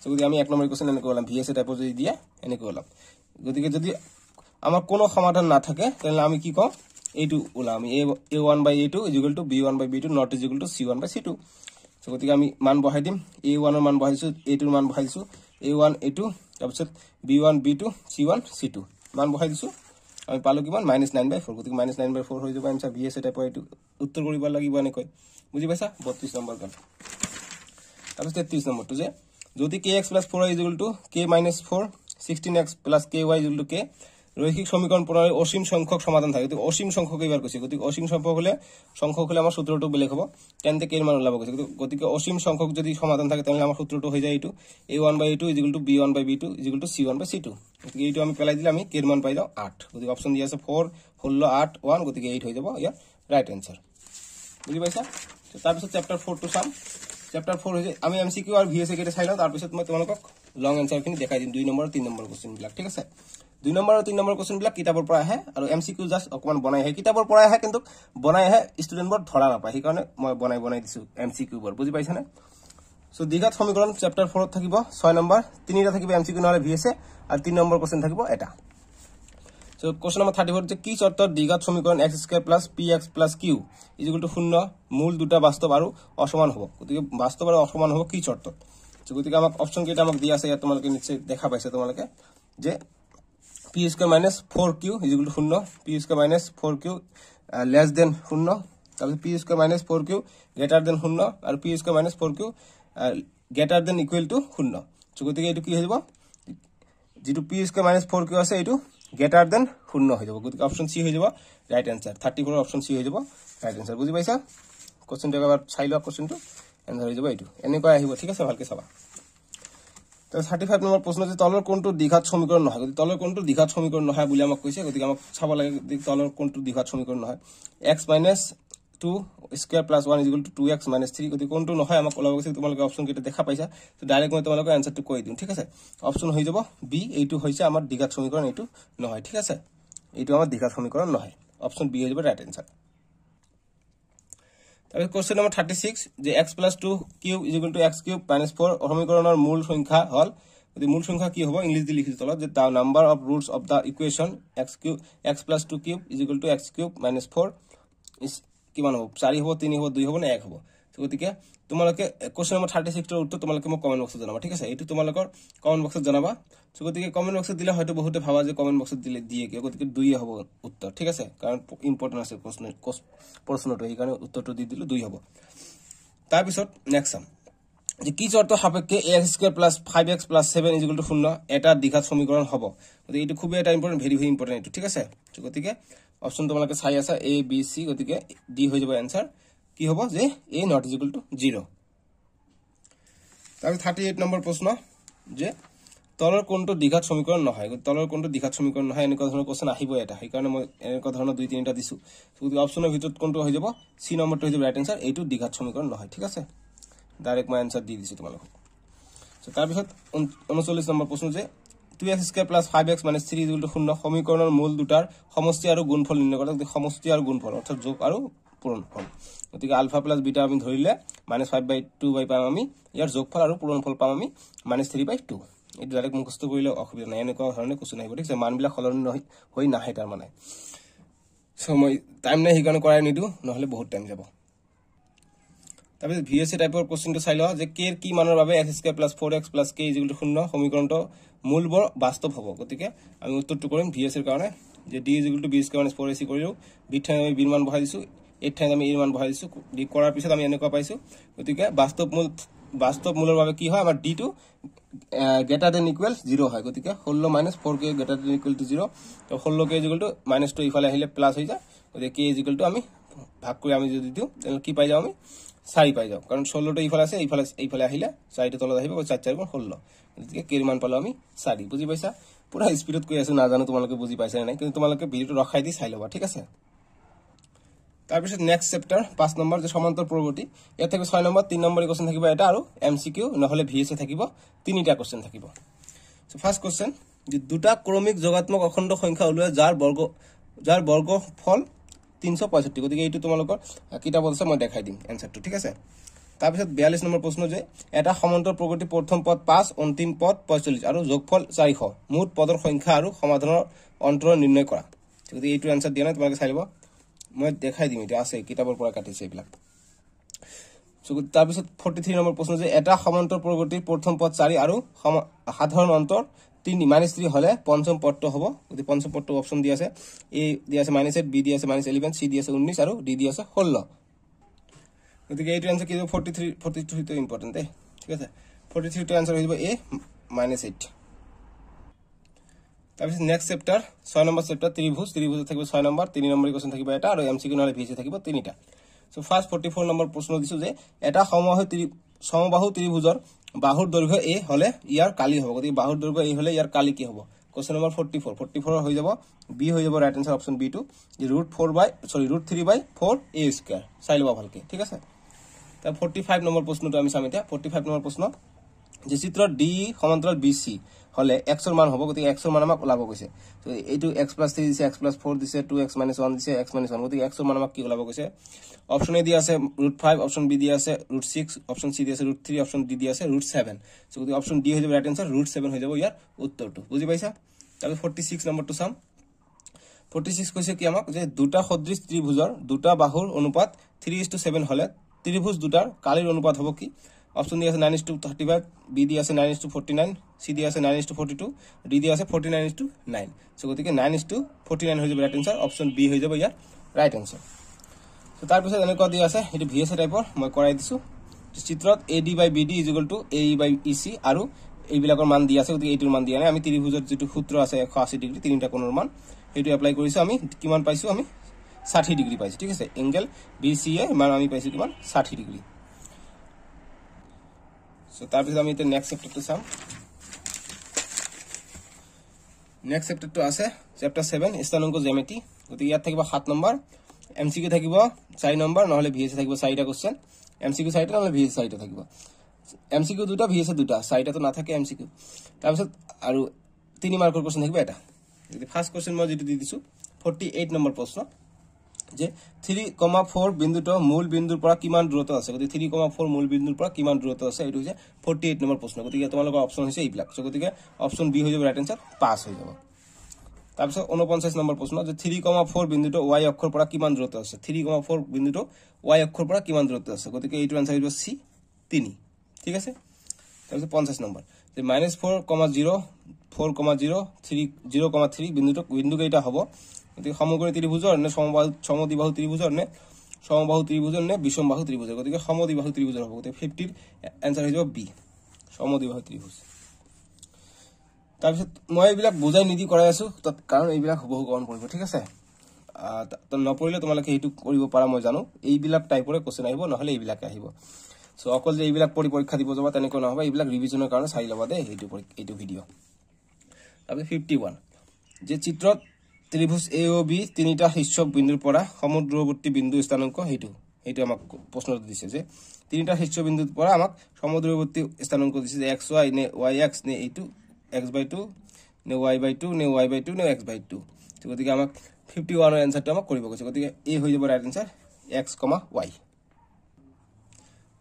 সো যদি আমি এক নম্বরের क्वेश्चन এনেকে বললাম ভিএসএ টাইপৰ যদি দিয়া এনেকে বললাম গতিকে যদি আমাৰ কোনো সমাধান না থাকে তাহলে আমি কি কম এইটো ওলা আমি a1 by a2 = b1 by b2 not = c1 by c2 so গতিকে আমি মান বহাই দিম a1 এর মান বহাইছো a2 এর মান বহাইছো a1 a2 option b1 b2 c1 c2 মান বহাই দিছো আমি পালো কিমান -9/4 গতিকে -9/4 হৈ যাব आंसर বিএস এটা পইট উত্তৰ কৰিব লাগিব এনে কই বুজি পাইছা 32 নম্বৰ গল তাৰপিছত 33 নম্বৰটো যে যদি kx + 4y = k - 4 16x + ky = k রৈখিক সমীকরণ প্রণালী অসীম সংখ্যক সমাধান থাকে গতিকে অসীম সংখ্যক এবাৰ কৈছে গতিকে অসীম সংখ্যক হলে আমাৰ সূত্ৰটো বেলেগ হ'ব তেন্তে k এর মান ওলাব কৈছে গতিকে অসীম সংখ্যক যদি সমাধান থাকে তাহলে আমাৰ সূত্ৰটো হৈ যায় এইটো a1 by a2 = b1 by b2 = c1 by c2 গতিকে এইটো আমি পেলাই দিলে আমি k এর মান পাইলো 8 গতিকে অপশন দিয়া আছে 4 16 8 1 গতিকে 8 হৈ যাব ইয়া রাইট आंसर বুজি পাইছা তো তাৰ পিছত চ্যাপ্টাৰ 4 টো চাম চ্যাপ্টাৰ 4 হৈ যায় আমি এমসিকিউ আৰু ভিএসএ কেটা চাইলো তাৰ পিছত মই তোমালোকক লং आंसर খিনি দেখাই দিম 2 নম্বৰ 3 নম্বৰ क्वेश्चन বিলাক ঠিক আছে 2 नंबर और 3 नंबर क्वेश्चन बिला किताबर परा है और एमसीक्यू जस्ट अकमान बनाय है किताबर परा है किंतु बनाय है स्टूडेंट बर धरा ना पाए हे कारणे মই बनाय दिसु एमसीक्यू बर बुझि पाइछने सो द्विघात समीकरण चैप्टर 4 থাকিব 6 नंबर 3 টা থাকিব एमसीक्यू নহলে ভিএসএ আর 3 नंबर क्वेश्चन থাকিব এটা सो क्वेश्चन नंबर 34 যে কি শর্ত দ্বিঘাত সমীকরণ x² + px + q = 0 মূল দুটা বাস্তব আৰু অসমান হ'ব গতিকে বাস্তব আৰু অসমান হ'ব কি শর্ত সো গতিকে আমাক অপশন কেটা আমাক দিয়া আছে ইয়া তোমালোকে নিচে দেখা পাইছে তোমালোকে যে p square - 4q = 0 p square - 4q less than 0 তাহলে p square - 4q greater than 0 are p square - 4q greater than equal to 0 तो गति के कि हो जी पी स्कोर माइनस फोर क्यों आए यू ग्रेटर देन शून्य हो जाए गति अपशन सी हो राइट आंसर 34 अपशन सी हो राइट आंसर बुझी पासा क्वेश्चन तो एक चाह ला क्वेश्चन तो एन्सार हो जाए यू ठीक है भल्के चाबा तो 35 नम्बर प्रश्न जो तलर कोण दीघात समीकरण ना गति तलर कोण दीघात समीकरण ना बोली कैसे गति चाब लगे तलर कोण दीघात समीकरण ना x minus two square plus one is equal to x minus three गति कोण ना ओला तुम्हारे अपशन क्या देखा पासा तो डायरेक्ट मैं तुम्हारे एन्सार तो कह दूँ ठीक है अपशन हो जाए बी आम दीघात समीकरण यू ना ठीक है यूर दीघात समीकरण ना अपशन बी हो जाए राइट आंसर क्वेश्चन नम्बर 36 जो x plus two cube equal to x cube minus four समीकरण मूल संख्या हल मूल संख्या कि हम इंग्लिश दी लिखी तलब the number of roots of the equation x cube x plus two cube equal to x cube minus four कि हम चार हम तीन हम दुई हम ना एक हम तो गति के तुम्हारे क्वेश्चन नम्बर 36 उत्तर तुम्हें मैं कमेंट बक्स जाना ठीक है ये तुम्हारे कमेंट बक्स जाना तो गति के कमेंट बक्स दिले बहुत भावा कमेंट बक्स दिले दिए क्या गति के दुई हम उत्तर ठीक है कारण इम्पर्टेन्ट प्रश्न प्रश्न तो उत्तर तो दी दिल दुई हम तार पास नेक्स्ट चाम कि चर्त सपेक्षे x square plus five x plus seven is equal to शून्य एट दीघात समीकरण हम गति ये खूब इम्पर्टेन्ट भेरी भेरी इम्पर्टेन्ट ठीक है तो गति के अपशन तुम्हें चाई आसा ए बी सी गति के डी हो जाए एन्सार कि हम जे A not is equal to zero 38 number प्रश्न जो तलर कोण दीघात समीकरण ना तलर कोण दीघात समीकरण ना क्वेश्चन आईकार मैं एने दुई तीन दी गति अपशन भर कोण हो जाए सी नम्बर तो हो जाए राइट आंसर यू दीघात समीकरण ना ठीक है डायरेक्ट मैं एन्सार दी दी तुम्हारे तार 39 नम्बर प्रश्न जो two x square plus five x minus three is equal to शून्य समीकरण मूल दुटार समष्टि और गुणफल निर्णय कर समष्टि और गुणफल अर्थात जोग और पूरणफल गति के आलफा प्लस बीटा धरले minus five by two by पाम यार जोगफल और पूरणफल पाम माइनस थ्री बाई टू ये डायरेक्ट मुखस्त कर असुविधा ना एने क्वेश्चन ठीक है मानबिल सलनी नाहे तार माने सो मैं टाइम ना सीकार कराए निदू ना बहुत टाइम जा तब भि एस सी टाइपर क्वेश्चन तो चाह ला केर की मानर बारे x square plus four x plus K is equal to शून्य समीकरण मूल बर वास्तव हम गति के उत्तर तो करम भि एस सी कारण D is equal to B square minus four A C B ठाई बी मान बढ़ाई दी एट ठाई मान बढ़ाई दी करार पास एने गति के वास्तव मूलर कि है डि तो ग्रेटर देन इक्वल जिरो है गति के षोलो minus four K greater than equal to zero तो षोलो के इजिकल टू माइनस टू इफाले प्लस हो जाए गति के इजिकल टू भाग कर कि पाई जाओ चारि पाई जाओ कारण षोलो तो इफाले आफाले चार तलब चार चार षोलो गति के मान पाल चारि बुझी पासा पूरा स्पीड कह आसो ना तुम्हें बुझी पासा ना कि तुम्हें भिडियो रखा दी चाह ला ठीक है तार पास नेक्स्ट चैप्टर 5 नम्बर जो समांतर प्रगति इतना 6 नम्बर 3 नम्बर क्वेश्चन थकिबा और एम सी किऊ ना भि एस ए थकिबा तीनटा क्वेश्चन थकिबा सो फर्स्ट क्वेश्चन जो दुटा क्रमिक जोगात्मक अखंड संख्या उलुवा जार वर्गफल 365 गति ये तुम्हारे किताब मैं देखा दी एन्सार तो ठीक है तार पास 42 नम्बर प्रश्न जो एटा समांतर प्रगति प्रथम पद 5 अंतिम पद 45 और जोगफल 400 मुठ पदर संख्या और समाधान अंतर निर्णय करा गति ये एन्सार दिया ना तुम्हें चाह ला मैं देखा दी आसे किताबर पर काटिसे तार पास 43 नम्बर प्रश्न जो एटा समांतर प्रगति प्रथम पद 4 और साधारण अंतर 3 माइनस 3 हले पंचम पद तो हम गति पंचम पद अपशन दी आसे ए दी आसे माइनस 8 बी दी आसे माइनस 11 सी दी आसे 19 और डी दी आसे 16 गति के आंसर कि 43 तो इम्पर्टेन्ट ठीक है 43 तो आंसर हो ए माइनस 8 तार नेक्स्ट चैप्टर 6 नम्बर चैप्टर त्रिभुज त्रिभुज थकिबा 6 नम्बर 3 नम्बर क्वेश्चन थकिबा एटा और एमसीक्यू ना भि एस ए थकिबा तीनटा सो फर्स्ट 44 नम्बर प्रश्न दिसु जे एटा समबाहु त्रिभुजर बाहुर दैर्घ्य ए हले यार काली हम गति बाहुर दैर्घ्य ए हले यार काली कि हम क्वेश्चन नम्बर 44 हो जाए बी हो जाए right answer option B two root three by four A square चाह ला भल्के ठीक है तब 45 नम्बर प्रश्न तो चाम 45 नम्बर प्रश्न जो चित्र डी समांतर बी सी हमें एक्सर मान हम गति एक्सर मान आमक ओलाब कैसे तो यू एक्स प्लस थ्री दी एक्स प्लस फोर दी टू एक्स माइनस वन दी एक्स माइनस वन गति एक्सर मान आमक ओलाब कैसे अपशन ए दी आसे रूट फाइव अपशन बी दी आसे रूट सिक्स अपशन सी दी आसे रूट थ्री अपशन डी दी आसे रूट सेभेन सो गति अपशन डी हो जाए राइट आंसर रूट सेभेन हो जाए यार उत्तर तो बुझी पासा तब 46 नम्बर तो चाम 46 कैसे कि आमक दुटा सदृश त्रिभुजर दुटा बाहुर अनुपात 3:7 हमें त्रिभुज दुटार कालिर अनुपात हम कि अपशन दी आसे 9:35 बी दी आसे 9:49 सी दी आसे 9:42 डी दी आसे 49:9 सो गति के 9:49 हो जाए राइट आंसर अपशन बी हो जाए यार राइट आंसर तो तार पास एने दी आसे ये भि एस ए टाइपर मैं कराई दी चित्र A D by B D is equal to A by E C और এইবিলাকৰ মান দিয়া আছে, গতিকে এইটোৰ মান দিয়া নাই। আমি ত্ৰিভুজৰ যেটো সূত্ৰ আছে 180 ডিগ্ৰি তিনটা কোণৰ মান এইটো এপ্লাই কৰিছো, আমি কিমান পাইছো, আমি 60 ডিগ্রি পাইছো। ঠিক আছে, এঙ্গেল BCA মান আমি পাইছো কিমান 60 ডিগ্রি। সো তাৰপিছত আমি এটা নেক্সট চ্যাপ্টাৰটো চাম। নেক্সট চ্যাপ্টাৰটো আছে চ্যাপ্টাৰ 7 স্থানাঙ্ক জ্যামিতি। গতিকে ইয়াত থাকিবা 7 নম্বৰ এমসিকিউ, থাকিবা 4 নম্বৰ, নহলে ভিএস থাকিবা 4টা কোশ্চেন, এমসিকিউ 4টা নহলে ভিএস 4টা থাকিবা। एमसीक्यू दुटा भिएस दुटा साइटा तो ना थाके एमसीक्यू तारपिছত আৰু 3 মাৰ্কৰ क्वेश्चन থাকিব এটা। যদি ফাৰ্স্ট क्वेश्चन মই যেটো দি দিছো 48 নম্বৰ প্ৰশ্ন যে 3,4 বিন্দুটো মূল বিন্দুৰ পৰা কিমান দূৰত্ব আছে। গতি 3,4 মূল বিন্দুৰ পৰা কিমান দূৰত্ব আছে, এটো হৈছে 48 নম্বৰ প্ৰশ্ন। গতিকে তোমালোকৰ অপচন হৈছে এইবিলাক, সো গতিকে অপচন বি হৈ যাব ৰাইট আনসাৰ, পাস হৈ যাব। তাৰপৰ 49 নম্বৰ প্ৰশ্ন যে 3,4 বিন্দুটো y অক্ষৰ পৰা কিমান দূৰত্ব আছে, 3,4 বিন্দুটো y অক্ষৰ পৰা কিমান দূৰত্ব আছে। গতিকে এটো আনসার হ'ব c 3। ठीक है, तब 50 नम्बर माइनस 4,0 3,0,3 बिंदु कईटा हम गति समग्र त्रिभुजर ने समदिबाहु त्रिभुजर ने समबाहु त्रिभुजर ने विषम बाहु त्रिभुजर, गति समदिबाहु त्रिभुजर हम गति 50 एन्सार हो बी समदिबाहु त्रिभुज। तक मैं बुझाई निधि कराई कारण ये बहुकरण पड़े। ठीक है, नपरिले तुम्हारे ये पारा मैं जानो ये टाइपरे क्वेश्चन आहिब ना। सो अकल जे एबिला परीक्षा দিব যাবা তেনে কোন হবে, এবিলা ৰিভিশনৰ কাৰণে চাই লবা দে এইটো এইটো ভিডিও। তাৰপৰে 51 যে চিত্ৰত ত্ৰিভুজ AOB তিনিটা শীৰ্ষক বিন্দুৰ পৰা সমুদ্ৰৱৰ্তী বিন্দু স্থানাঙ্ক, এইটো এইটো আমাক প্ৰশ্ন দিছে যে তিনিটা শীৰ্ষ বিন্দুৰ পৰা আমাক সমুদ্ৰৱৰ্তী স্থানাঙ্ক দিছে যে xy নে yx নে এইটো x/2 নে y/2 নে y/2 নে x/2। তো গতিকে আমাক 51 ৰ এনসাৰটো আমাক কৰিব কৈছে, গতিকে এ হৈ যাব ৰাইট আনসার x, y।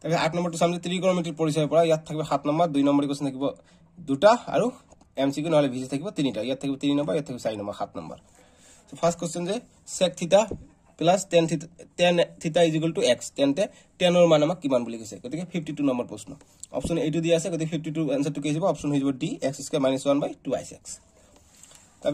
तब 8 नम्बर तो सामने त्रिकोणमितिर परिचय पड़ा इतना थको 7 नम्बर 2 नम्बर क्वेश्चन थको दूटा और एमसीक्यू ना भिजे थको 3टा इतना थको 3 नम्बर इतना 4 नम्बर 7 नम्बर। तो फार्ष्ट क्वेश्चन से sec theta plus tan theta is equal to x, तेनते टेनर मान आम किमान बोली कैसे। गति 52 नम्बर प्रश्न अपशन ए दिया है, गति 52 एन्सार तो क्या अपशन हो D x square minus 1/2x। तक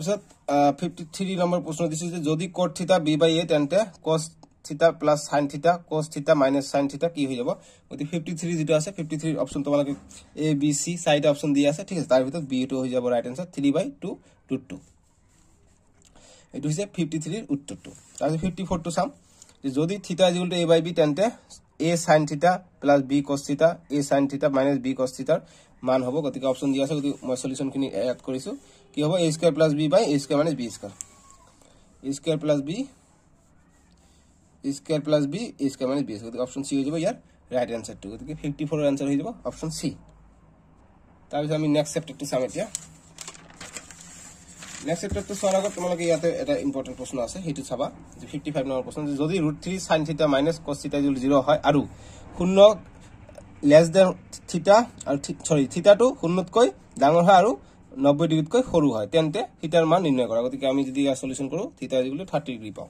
53 नम्बर प्रश्न दी जो cot theta B by A तेनते cos theta plus sine theta cos theta minus sine theta कि हो जाए। गति 53 जो है 53 अपशन तुम्हारे ए बी सी 4टा अपशन दिया है। ठीक है, तार भीतर बी तो हो जाए राइट आंसर 3/2 रूट 2। यू से 53 उत्तर तो। तक 54 तो साम जो theta is equal to A by B तेनते A sine theta plus B cos theta A sine theta minus B cos थीटार मान हम। गति अपशन दिया है, गति मैं सल्यूशनखिनि एड करूँ कि हम A square plus B by A square minus B square plus B square plus B square minus B square. Option C हो जाएगा यार राइट आंसर टू। गति 54 का आंसर हो जाएगा ऑप्शन सी। तब हम नेक्स्ट चैप्टर टू सामने किया। नेक्स्ट चैप्टर टू सर आगे तुम लोग ইয়াতে এটা ইম্পর্টেন্ট প্রশ্ন আছে, হেতু চাবা যে 55 নম্বর প্রশ্ন যে যদি √3 sin θ - cos θ 0 হয় আৰু শূন্য লেস দ্যান θ আৰু সৰি θ টু শূন্যত কৈ ডাঙৰ হয় আৰু 90 ডিগ্ৰিত কৈ সৰু হয় তেন্তে θ এৰ মান নিৰ্ণয় কৰা। গতিকে আমি যদি ইয়াৰ সলিউশন কৰো θ ইকুয়াল টু 30 ডিগ্রি পাও।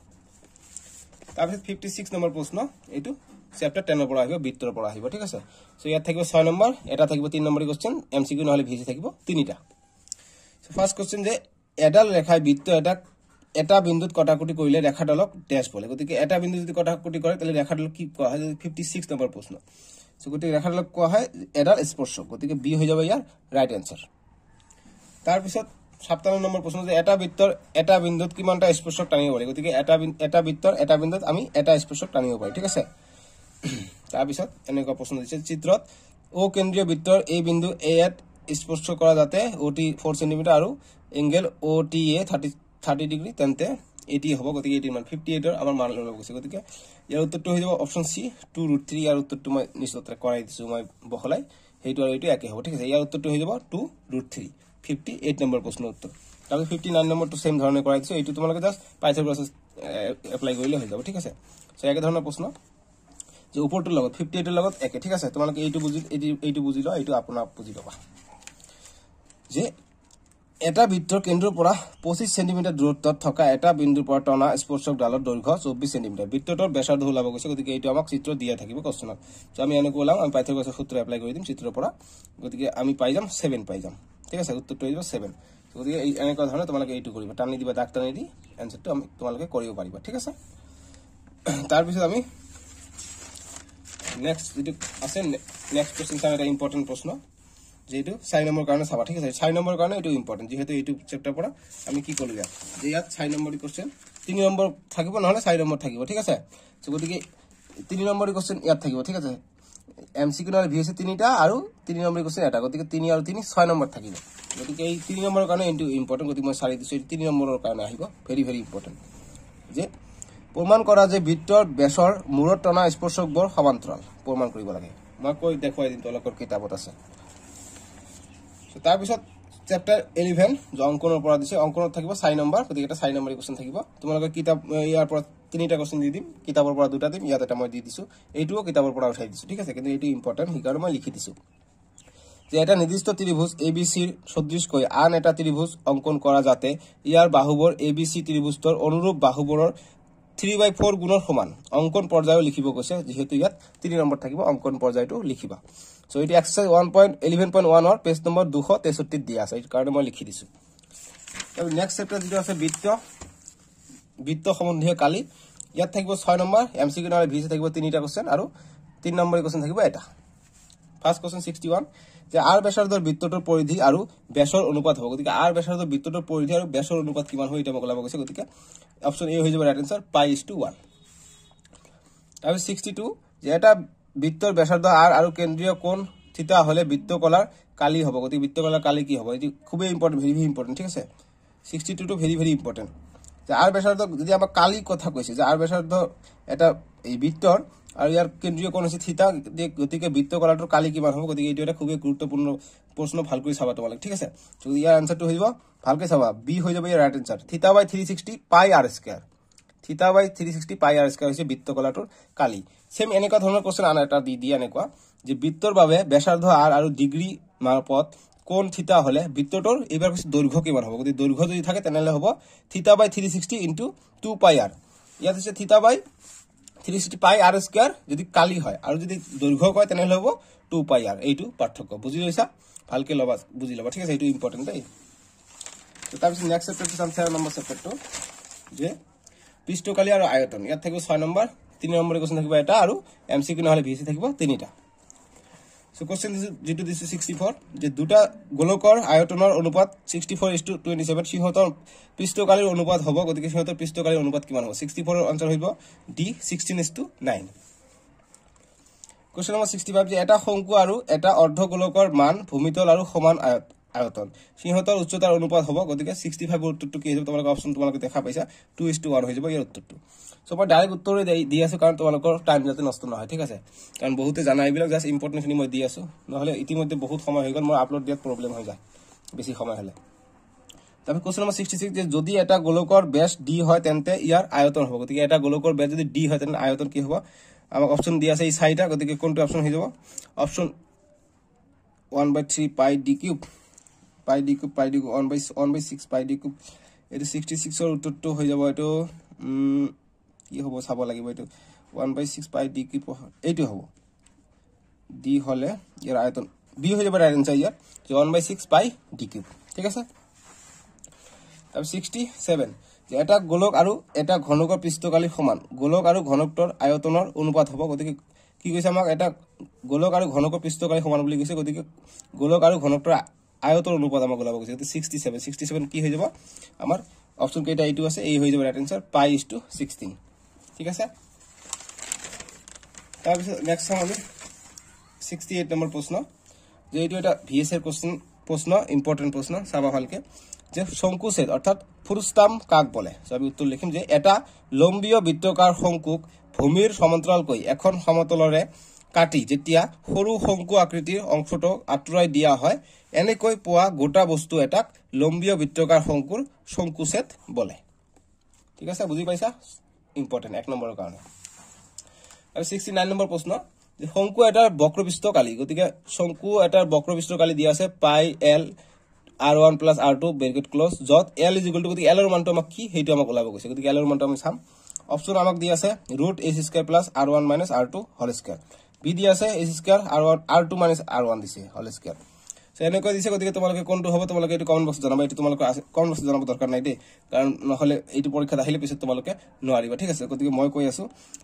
तक 56 नम्बर प्रश्न यू चैप्टर 10 पर आगे वित्तर पर आगे। ठीक है, सो इतना थको 6 नम्बर एटा थको 3 नम्बर क्वेश्चन एमसीक्यू ना भिजे थको 3टा। सो फार्ष्ट क्वेश्चन से एडाल रेखा वृत्त एटा बिंदुत कटाकुटी कर रेखाडलक डैश बोले। गति एटा बिंदु जो कटाकुटी करे रेखाडल की क्या है 56 नम्बर प्रश्न। सो गति रेखाडलक क्या है एडाल स्पर्शक, गति बी हो जाए यार राइट आंसर। तारपिছত 57 नम्बर प्रश्न যে এটা বৃত্তৰ এটা বিন্দুত কিমানটা স্পৰ্শক টানিব পাৰি। গতিকে এটা বৃত্তৰ এটা বিন্দুত আমি এটা স্পৰ্শক টানিব পাৰি। ঠিক আছে, তাৰ পিছত এনেকা প্ৰশ্ন দিছে চিত্ৰত ও কেন্দ্ৰীয় বৃত্তৰ এই বিন্দু এ এত স্পৰ্শ কৰা যাতে ওটি 4 সেমি আৰু এঙ্গেল ওটি এ 30 ডিগ্ৰি তেন্তে এটি হ'ব। গতিকে এটিৰ মান 58 আমাৰ মান ল'ব কৈছে। গতিকে ইয়াৰ উত্তৰটো হৈ যাব অপচন সি 2√3। ইয়াৰ উত্তৰটো মই নিশ্চয়তে কৰাই দিছো মই বহলাই, সেইটো আৰু এইটো একে হ'ব। ঠিক আছে, ইয়াৰ উত্তৰটো হৈ যাব 2√3 58 नम्बर प्रश्न उत्तर। तब 59 नम्बर तो सेम धरण कराई दी, तुम्हारे जस्ट पाइथागोरस एप्लाई कर। ठीक है, सो एक धरण प्रश्न जो ऊपर तो 58 लगत एके। ठीक है, तुम्हारे ये बुझी ला बुझी पा जे एटा वृत्तर केन्द्र 25 सेन्टीमिटार दूरत थका एटा बिंदुर टना स्पर्शक डालर दैर्घ्य 24 सेन्टीमिटार वृत्तर बेसार्ध ओलाब गई। गति चित्र दिया थी क्वेश्चन सो आम एने ओलाम पाइथागोरस सूत्र एप्लाई कर दीम चित्र गति पाई जाम 7 पाई जाम। ठीक है, उत्तर तो 7। गति एने तुम्हारे यू टानी दिवा दाग टानी दी एन्सार तो तुम्हें पारा। ठीक है, तार नेक्स्ट क्वेश्चन इम्पर्टेन्ट प्रश्न যেটো 6 নম্বর কারণে ছাপা ঠিক আছে 6 নম্বর কারণে এটা ইম্পর্টেন্ট যেহেতু ইউটিউব চ্যাপ্টার পড়া আমি কি বলি যা যে ইয়াত 6 নম্বরই क्वेश्चन 3 নম্বর থাকিব না হলে 6 নম্বর থাকিব ঠিক আছে তো গতিকে 3 নম্বরই क्वेश्चन ইয়াত থাকিব ঠিক আছে এমসিকিউ আর ভিএসএ তিনটা আর 3 নম্বরই क्वेश्चन এটা গতিকে 3 আর 3 6 নম্বর থাকিব গতিকে এই 3 নম্বরের কারণে ইনটু ইম্পর্টেন্ট গতিকে মই সারি দিছো 3 নম্বরের কারণে আইব ভেরি ভেরি ইম্পর্টেন্ট যে প্রমাণ করা যে ভিতর বেসর মূরত টানা স্পর্শক বর সমান্তরাল প্রমাণ করিব লাগে মই কই দেখাই দিন তলকৰ কিতাবত আছে तो तार पिছত चैप्टर 11 जो अंकনৰ পৰা দিছে अंकনত থাকিব 6 নম্বৰ গতিকে 6 নম্বৰ क्वेश्चन থাকিব তোমালোকৰ কিতাপ ইয়াৰ পৰা তিনিটা क्वेश्चन দি দিম কিতাপৰ পৰা দুটা দিম ইয়াত এটা মই দি দিছো এইটোও কিতাপৰ পৰা উঠাই দিছো ঠিক আছে কিন্তু এইটো ইম্পৰ্টেন্ট হিকাৰো মই লিখি দিছো যে এটা নিৰ্দিষ্ট ত্ৰিভুজ ABC ৰ সদৃশ কৈ আন এটা ত্ৰিভুজ অঙ্কন কৰা যাতে ইয়াৰ বাহুবৰ ABC ত্ৰিভুজৰ অনুৰূপ বাহুবৰৰ 3/4 গুণৰ সমান অঙ্কন পৰ্যায়ও লিখিব কৈছে যেহেতু ইয়াত 3 নম্বৰ থাকিব অঙ্কন পৰ্যায়টো লিখিবা So it exercise 1.11.1 और पेज नंबर 263 दिया है इस कारण मैं लिखी दिसु अब नेक्स्ट चैप्टर जो আছে বৃত্ত সম্বন্ধীয় কালি ইয়াত থাকিব 6 নম্বর এমসিকিউ আৰু ভিএসএ থাকিব তিনিটা क्वेश्चन আৰু 3 নম্বৰৰ क्वेश्चन থাকিব এটা ফাৰ্স্ট क्वेश्चन 61 যে আৰ ব্যাসাৰ্ধৰ বৃত্তটোৰ পৰিধি আৰু ব্যাসৰ অনুপাত হ'ব গতিকে আৰ ব্যাসাৰ্ধৰ বৃত্তটোৰ পৰিধি আৰু ব্যাসৰ অনুপাত কিমান হয় এটা মোক লাভ কৈছে গতিকে অপশন এ হৈ যাব ৰাইট আনসাৰ π/1 আৰু 62 যে এটা বৃত্তৰ ব্যাসাৰ্ধ আৰ আৰু কেন্দ্ৰীয় কোণ থিটা হলে বৃত্তকলাৰ কালি হ'ব গতি বৃত্তকলাৰ কালি কি হ'ব এটি খুব ইম্পৰ্টেন্ট ভেৰি ভেৰি ইম্পৰ্টেন্ট ঠিক আছে 62 টো ভেৰি ভেৰি ইম্পৰ্টেন্ট যে আৰ ব্যাসাৰ্ধ যদি আমাৰ কালি কথা কৈছে যে আৰ ব্যাসাৰ্ধ এটা এই বৃত্তৰ আৰু ইয়াৰ কেন্দ্ৰীয় কোণ আছে থিটা গতিকে বৃত্তকলাৰটো কালি কিমান হ'ব গতিকে এইটো এটা খুব গুৰুত্বপূৰ্ণ প্ৰশ্ন ভালকৈ চাবা তোমালোক ঠিক আছে তো ইয়াৰ আনসাৰটো হৈ যাব ভালকৈ চাবা বি হৈ যাব ইয়াৰ ৰাইট আনসাৰ θ/360 πr² θ/360 πr² হৈছে বৃত্তকলাটোৰ কালি सेम এনেকা ধৰণৰ क्वेश्चन আনা এটা দি দি এনেকা যে বৃত্তৰ বাবে ব্যাসাৰ্ধ আৰ আৰু ডিগ্ৰি মাপত কোণ থিটা হলে বৃত্তটোৰ এবাৰ কৈছে দৈৰ্ঘ্য কিমান হ'ব গতি দৈৰ্ঘ্য যদি থাকে তেনলে হ'ব θ/360 * 2 πr ইয়াত আছে θ/360 πr² যদি কালি হয় আৰু যদি দৈৰ্ঘ্য হয় তেনলে হ'ব 2 πr এইটো পাৰ্থক্য বুজি লৈছা ভালকে লবা বুজি লবা ঠিক আছে এইটো ইম্পৰ্টেন্ট দেই তো তাৰ পিছত নেক্সট চ্যাপ্টাৰ চাম 6 নম্বৰ চ্যাপ্টাৰটো যে পৃষ্ঠকালি আৰু আয়তন ইয়াত থাকিব 6 নম্বৰ 3 নম্বৰেৰ क्वेश्चन থাকিবা এটা আৰু এমসিকিউ নহলে ভিএসি থাকিবা তিনিটা সো क्वेश्चन যেটো দিছে 64 যে দুটা গোলকৰ আয়তনৰ অনুপাত 64:27 সিহঁতৰ পৃষ্ঠকালিৰ অনুপাত হ'ব গতিকে সিহঁতৰ পৃষ্ঠকালিৰ অনুপাত কিমান হ'ব 64 এৰ আনসাৰ হ'ব ডি 16:9 क्वेश्चन নম্বৰ 65 যে এটা শঙ্কু আৰু এটা অৰ্ধ গোলকৰ মান ভূমিতল আৰু সমান আয়তন সিহঁতৰ উচ্চতাৰ অনুপাত হ'ব গতিকে 65 ৰ উত্তৰটো কি হ'ব তোমালোকৰ অপচন তোমালোকে দেখা পাইছা 2:1 হৈ যাব ইয়াৰ উত্তৰটো সো মই ডাইৰেক্ট উত্তৰ দি আছো কাৰণ তোমালোকৰ টাইম যাতে নষ্ট নহয় ঠিক আছে কাৰণ বহুতে জানা এইবিলাক জাস্ট ইম্পৰ্টেন্ট খিনি মই দি আছো নহলে ইতিমধ্যে বহুত সময় হৈ গল মই আপলোড দিয়াত প্ৰবলেম হৈ যায় বেছি সময় হলে তাৰপৰ क्वेश्चन নম্বৰ 66 যে যদি এটা গোলকৰ বেস ডি হয় তেন্তে ইয়াৰ আয়তন হ'ব গতিকে এটা গোলকৰ বেস যদি ডি হয় তেন্তে আয়তন কি হ'ব আমাক অপচন দি আছে এই সাইটা গতিকে কোনটো অপচন হৈ যাব অপচন 1/3 πd³ 1/6 πd³ এটা 66 এর উত্তৰটো হৈ যাব এটো কি হ'ব চাব লাগিব এটো 1/6 πd³ এইটো হ'ব d হলে এর আয়তন b হৈ যাব রাইট আনসার ইয়ার 1/6 πd³ ঠিক আছে তাৰ 67 যে এটা গোলক আৰু এটা ঘনকৰ পৃষ্ঠকালি সমান গোলক আৰু ঘনকটোৰ আয়তনৰ অনুপাত হ'ব গতিকে কি কৈছে আমাক এটা গোলক আৰু ঘনকৰ পৃষ্ঠকালি সমান বুলি কৈছে গতিকে গোলক আৰু ঘনকটোৰ আয়তন অনুপাত আমাক লাভ কৈছে তো 67 কি হৈ যাব আমাৰ অপচন কেটা এইটো আছে এই হৈ যাব ৰাইট আনসাৰ π/16 ঠিক আছে তাৰ পিছত নেক্সট আমি 68 নম্বৰ প্ৰশ্ন যে এইটো এটা ভিএস এৰ প্ৰশ্ন ইম্পৰ্টেন্ট প্ৰশ্ন চাবা ভালকে যে শঙ্কু ছেদ অৰ্থাৎ ফুৰুস্তাম কাক বলে সো আমি উত্তৰ লিখিম যে এটা লম্বীয় বৃত্তকাৰ শঙ্কুক ভূমিৰ সমান্তৰাল কৈ এখন সমতলৰে কাটি যেতিয়া সৰু শঙ্কু আকৃতিৰ অংশটো আত্ৰাই দিয়া হয় এনেকৈ পোৱা গোটা বস্তু এটাক লম্বীয় বৃত্তকাৰ শঙ্কুৰ শঙ্কু ছেদ বলে ঠিক আছে বুজি পাইছা ইম্পৰ্টেন্ট এক নম্বৰৰ কাৰণে আৰু 69 নম্বৰ প্ৰশ্ন যে শঙ্কু এটাৰ বক্ৰপৃষ্ঠকালি গতিকে শঙ্কু এটাৰ বক্ৰপৃষ্ঠকালি দিয়া আছে πl r1 + r2 bracket close যত l = গতিকে l ৰ মানটো আমাক কি হেইটো আমাক ওলাব কৈছে গতিকে l ৰ মানটো আমি চাম অপচন আমাক দিয়া আছে √h² + r1 - r2 2 বি দিয়া আছে h² r1 r2 - r1 দিছে 2 সো এনেকৈ দিছে গতিকে তোমালোকে কোনটো হ'ব তোমালোকে এটো কমেন্ট বক্সত জনাবা এটো তোমালোকে কমেন্ট বক্সত জনাব দৰকাৰ নাই দেই কাৰণ নহলে এইটো পৰীক্ষা আহিলে পিছত তোমালোকে নোৱাৰিবা ঠিক আছে গতিকে মই কৈ আছো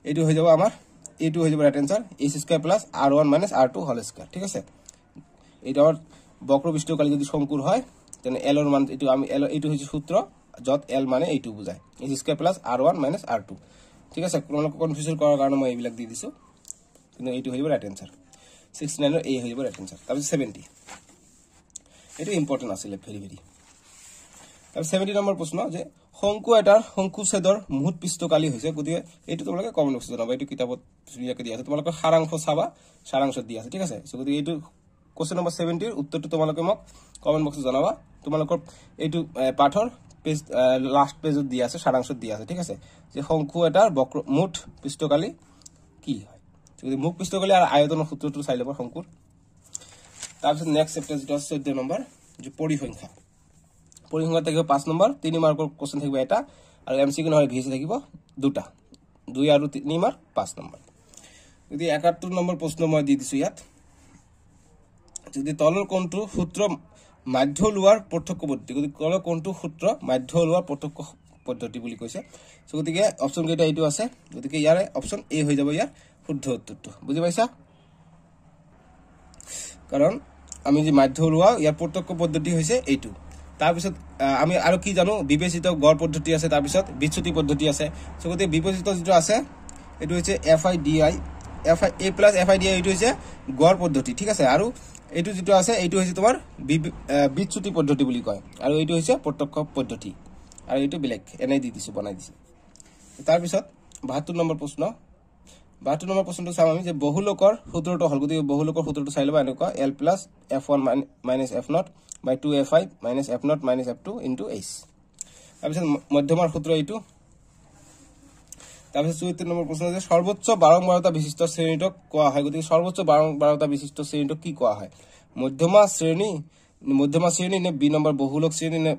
এইটো হৈ যাব আমাৰ এইটো হৈ যাব right answer h² + r1 - r2 2 ঠিক আছে এইটো বক্রপৃষ্ঠকালী যদি শঙ্কুর হয় তাহলে এল এর মান এটু আমি এল এটু হচ্ছে সূত্র যত এল মানে এইটু বুঝায় S square plus R one minus R two ঠিক আছে কোনো কনফিউশন করার কারণে মই এইবিলাক দি দিছো কিন্তু এইটু হইব রাইট অ্যানসার 69 এর এ হইব রাইট অ্যানসার তারপর 70 এটা ইম্পর্টেন্ট আছে ভেরি ভেরি তারপর 70 নম্বর প্রশ্ন যে শঙ্কু এটার শঙ্কু ছেদর মুহূর্ত পৃষ্ঠকালী হইছে গদিকে এইটু তোমালকে কমন অপশন জানাবা এইটু কিতাবত লিয়াকে দিয়া আছে তোমালকে সারাংশ ছাবা সারাংশ দিয়া আছে ঠিক আছে সো গদিকে এইটু क्वेश्चन नंबर 70 उत्तर तुम्हारे मक कमेंट बक्स जाना तुम्हारे पाठर पेज लास्ट पेज दिया सारांश दिया ठीक है शंकु एटार बक्र मुठ पृष्ठकाली की है मुख पृष्ठकाली और आयतन सूत्र तो चाह ला शंकुर तार नेक्स्ट चैप्टर जो 14 नम्बर जो परिसंख्या थी 5 नम्बर 3 मार्कर क्वेश्चन थी एट और एम सी क्यू ना भिसी थोड़ा 2 और 3 मार्क 5 नम्बर जो 71 नम्बर प्रश्न मैं दी दी इतना যদি তলৰ কোণটো সূত্ৰ মাধ্য লোৱাৰ পাৰ্থক্য পদ্ধতি যদি তলৰ কোণটো সূত্ৰ মাধ্য লোৱাৰ পাৰ্থক্য পদ্ধতি বুলি কৈছে সো গতিকে অপচন কেইটা এইটো আছে গতিকে ইয়াৰে অপচন এ হৈ যাব ইয়াৰ শুদ্ধ উত্তৰটো বুজি পাইছা কাৰণ আমি যে মাধ্য লোৱা ইয়াৰ পাৰ্থক্য পদ্ধতি হৈছে এইটো তাৰ পিছত আমি আৰু কি জানো বিবেচিত গড় পদ্ধতি আছে তাৰ পিছত বিচ্যুতি পদ্ধতি আছে সো গতিকে বিবেচিত যেটো আছে এইটো হৈছে F I D I F I A plus F I D I এইটো হৈছে গড় পদ্ধতি ঠিক আছে আৰু এইটো যেটো আছে এইটো হইছে তোমাৰ বিচ্যুতি পদ্ধতি বলি কয় আৰু এইটো হইছে প্ৰত্যক্ষ পদ্ধতি আৰু এইটো ব্ল্যাক এনে দি দিছো বনাই দিছো তাৰ পিছত 72 নম্বৰ প্ৰশ্ন 72 নম্বৰ প্ৰশ্নটো চাম আমি যে বহুলকৰ সূত্ৰটো হল গতিকে বহুলকৰ সূত্ৰটো চাই লবা এনেকুৱা l + f1 - f0 / 2f5 - f0 - f2 * h তাৰ পিছত মধ্যমাৰ সূত্ৰ এইটো तार 74 नम्बर प्रश्न है सर्वोच्च बारम्बारता विशिष्ट श्रेणीटक क्या है गति सर्वोच्च बारम्बारता विशिष्ट श्रेणीटक की क्या है मध्यमा श्रेणी ने बी नम्बर बहुलक श्रेणी ने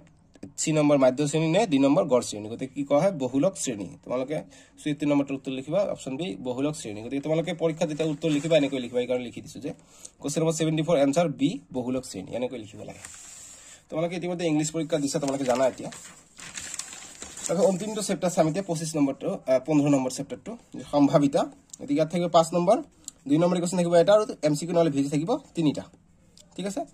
सी नम्बर माध्य श्रेणी ने डी नम्बर गड़ श्रेणी गति की क्या है बहुलक श्रेणी तुम 74 नम्बर उत्तर लिखा ऑप्शन बी बहुलक श्रेणी गति तुम परीक्षा देता उत्तर लिखा एनेक लिखा लिखी दी क्वेश्चन नम्बर 74 एन्सार बी बहुलक श्रेणी एनेक लिख लगे तुम्हें इतिम्य इंग्लिश परीक्षा दिशा तुम्हें जाना अंतिम तो चैप्टर आम 25 नम्बर तो 15 नम्बर चैप्टर तो सम्भाविता गति इतना थी 5 नम्बर 2 नम्बर क्वेश्चन थी एम सी क्यू ना भिजी थी ठीक है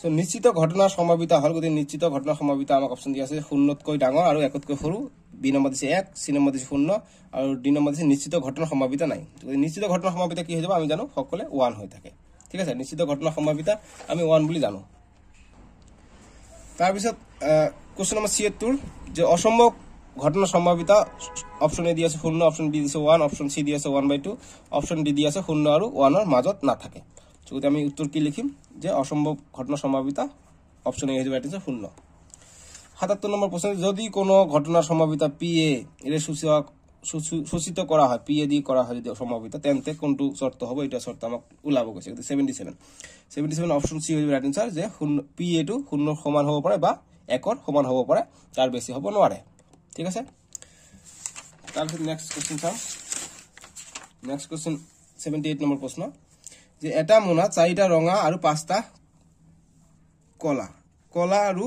सो निश्चित घटना सम्भाविता हल गति निश्चित घटना सम्भाविता आम अपशन दिया शून्यतक डांगर और एकतक सरू बी नम्बर दी एक सी नम्बर दी शून्य और डी नम्बर दी निश्चित घटना सम्भाविता ना गति निश्चित घटना सम्भाविता कि जानो सकते वन ठीक है निश्चित घटना सम्भाविता वन भी जानो तार क्वेश्चन नम्बर 76 जो असम्भव घटना सम्भाविता ऑप्शन ए दिया शून्य ऑप्शन बी दिया वन ऑप्शन सी दिया one by two option D दिया शून्य और वानर मजत ना थे तो गति उत्तर की लिखीम जो असम्भव घटना सम्भाविता ऑप्शन ए हो शून्य 77 नम्बर प्रश्न जदि कोनो घटना सम्भाविता पी ए सूचक सूचित करा है पी ए डी करा है जो सम्भाविता तेंते कोनटू शर्त हबो एटा शर्त आमक उलाबो কৈছে গতি 77 ऑप्शन सी हो राइट आंसर जे पी ए टू शून्य समान हबो पारे बा एकर समान हबो पारे तार बेसी हबो नोरे ठीक আছে तार फिर नेक्स्ट क्वेश्चन চাও नेक्स्ट क्वेश्चन 78 नम्बर प्रश्न जे एटा मोना 4टा रंगा और 5टा कला कला और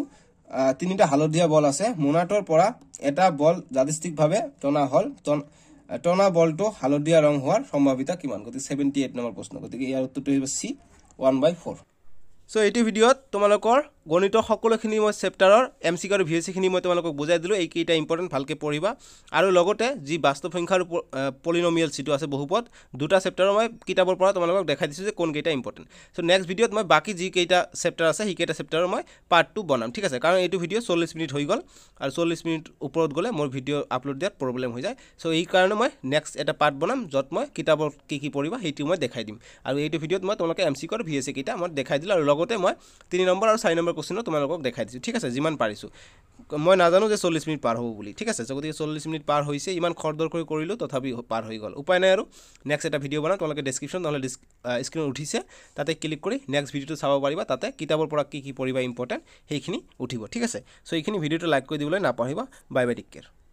3टा হালধিয়া বল আছে মোনাটৰ পৰা এটা বল যাদৃচ্ছিকভাৱে টনা হল টনা বলটো হালধিয়া ৰং হোৱাৰ সম্ভাৱিতা কিমান গতি 78 নম্বৰ প্ৰশ্ন গতিকে ইয়াৰ উত্তৰটো হ'ব সি 1/4 সো এই ভিডিওত তোমালোকৰ গণিত সকলোখিনি মই চ্যাপ্টাৰৰ এমসিকিউ আৰু ভিএসিখিনি মই তোমালোকক বুজাই দিলো এই কেইটা ইম্পৰ্টেন্ট ভালকে পঢ়িবা আৰু লগতে যি বাস্তৱ সংখ্যা আৰু পলিনোমিয়াল সিটো আছে বহুপদ দুটা চ্যাপ্টাৰৰ মই কিতাপৰ পৰা তোমালোকক দেখাই দিছো যে কোন কেইটা ইম্পৰ্টেন্ট সো নেক্সট ভিডিওত মই বাকি যি কেইটা চ্যাপ্টাৰ আছে হিকেইটা চ্যাপ্টাৰৰ মই পাৰ্ট 2 বনাম ঠিক আছে কাৰণ এই ভিডিও 40 মিনিট হৈ গল আৰু 40 মিনিট ওপৰত গলে মোৰ ভিডিও আপলোড দিয়াত প্ৰবলেম হৈ যায় সো এই কাৰণে মই নেক্সট এটা পাৰ্ট বনাম যত মই কিতাপৰ কি কি পঢ়িবা হেতু মই দেখাই দিম আৰু এই ভিডিওত মই তোমালোকক এমসিকিউ আৰু ভিএসি কেইটা মই দেখাই দিলো আৰু লগতে মই 3 নম্বৰ আৰু 4 নম্বৰ क्वेश्चन तुम्हारे देखा दी ठीक है जिमान पारिशो मैं नाजानो जो 40 मिनट पार होगी ठीक है सो गए 40 मिनट पार होसे इमान खरदर कर तथापि पार हो गल उपाय ना और नेक्स्ट एट भिडिओ बनाओ तुम्हें डेस्क्रिप्शन ना स्क्रीन उठी से ताते क्लिक कर नेक्स्ट भिडिओ चाब पारा ताते किताबर की पढ़ा इम्पर्टेन्ट ठीक है सो ये भिडिओ लाइक कर दिवले ना पाहबा बाय बाय टेक केयर।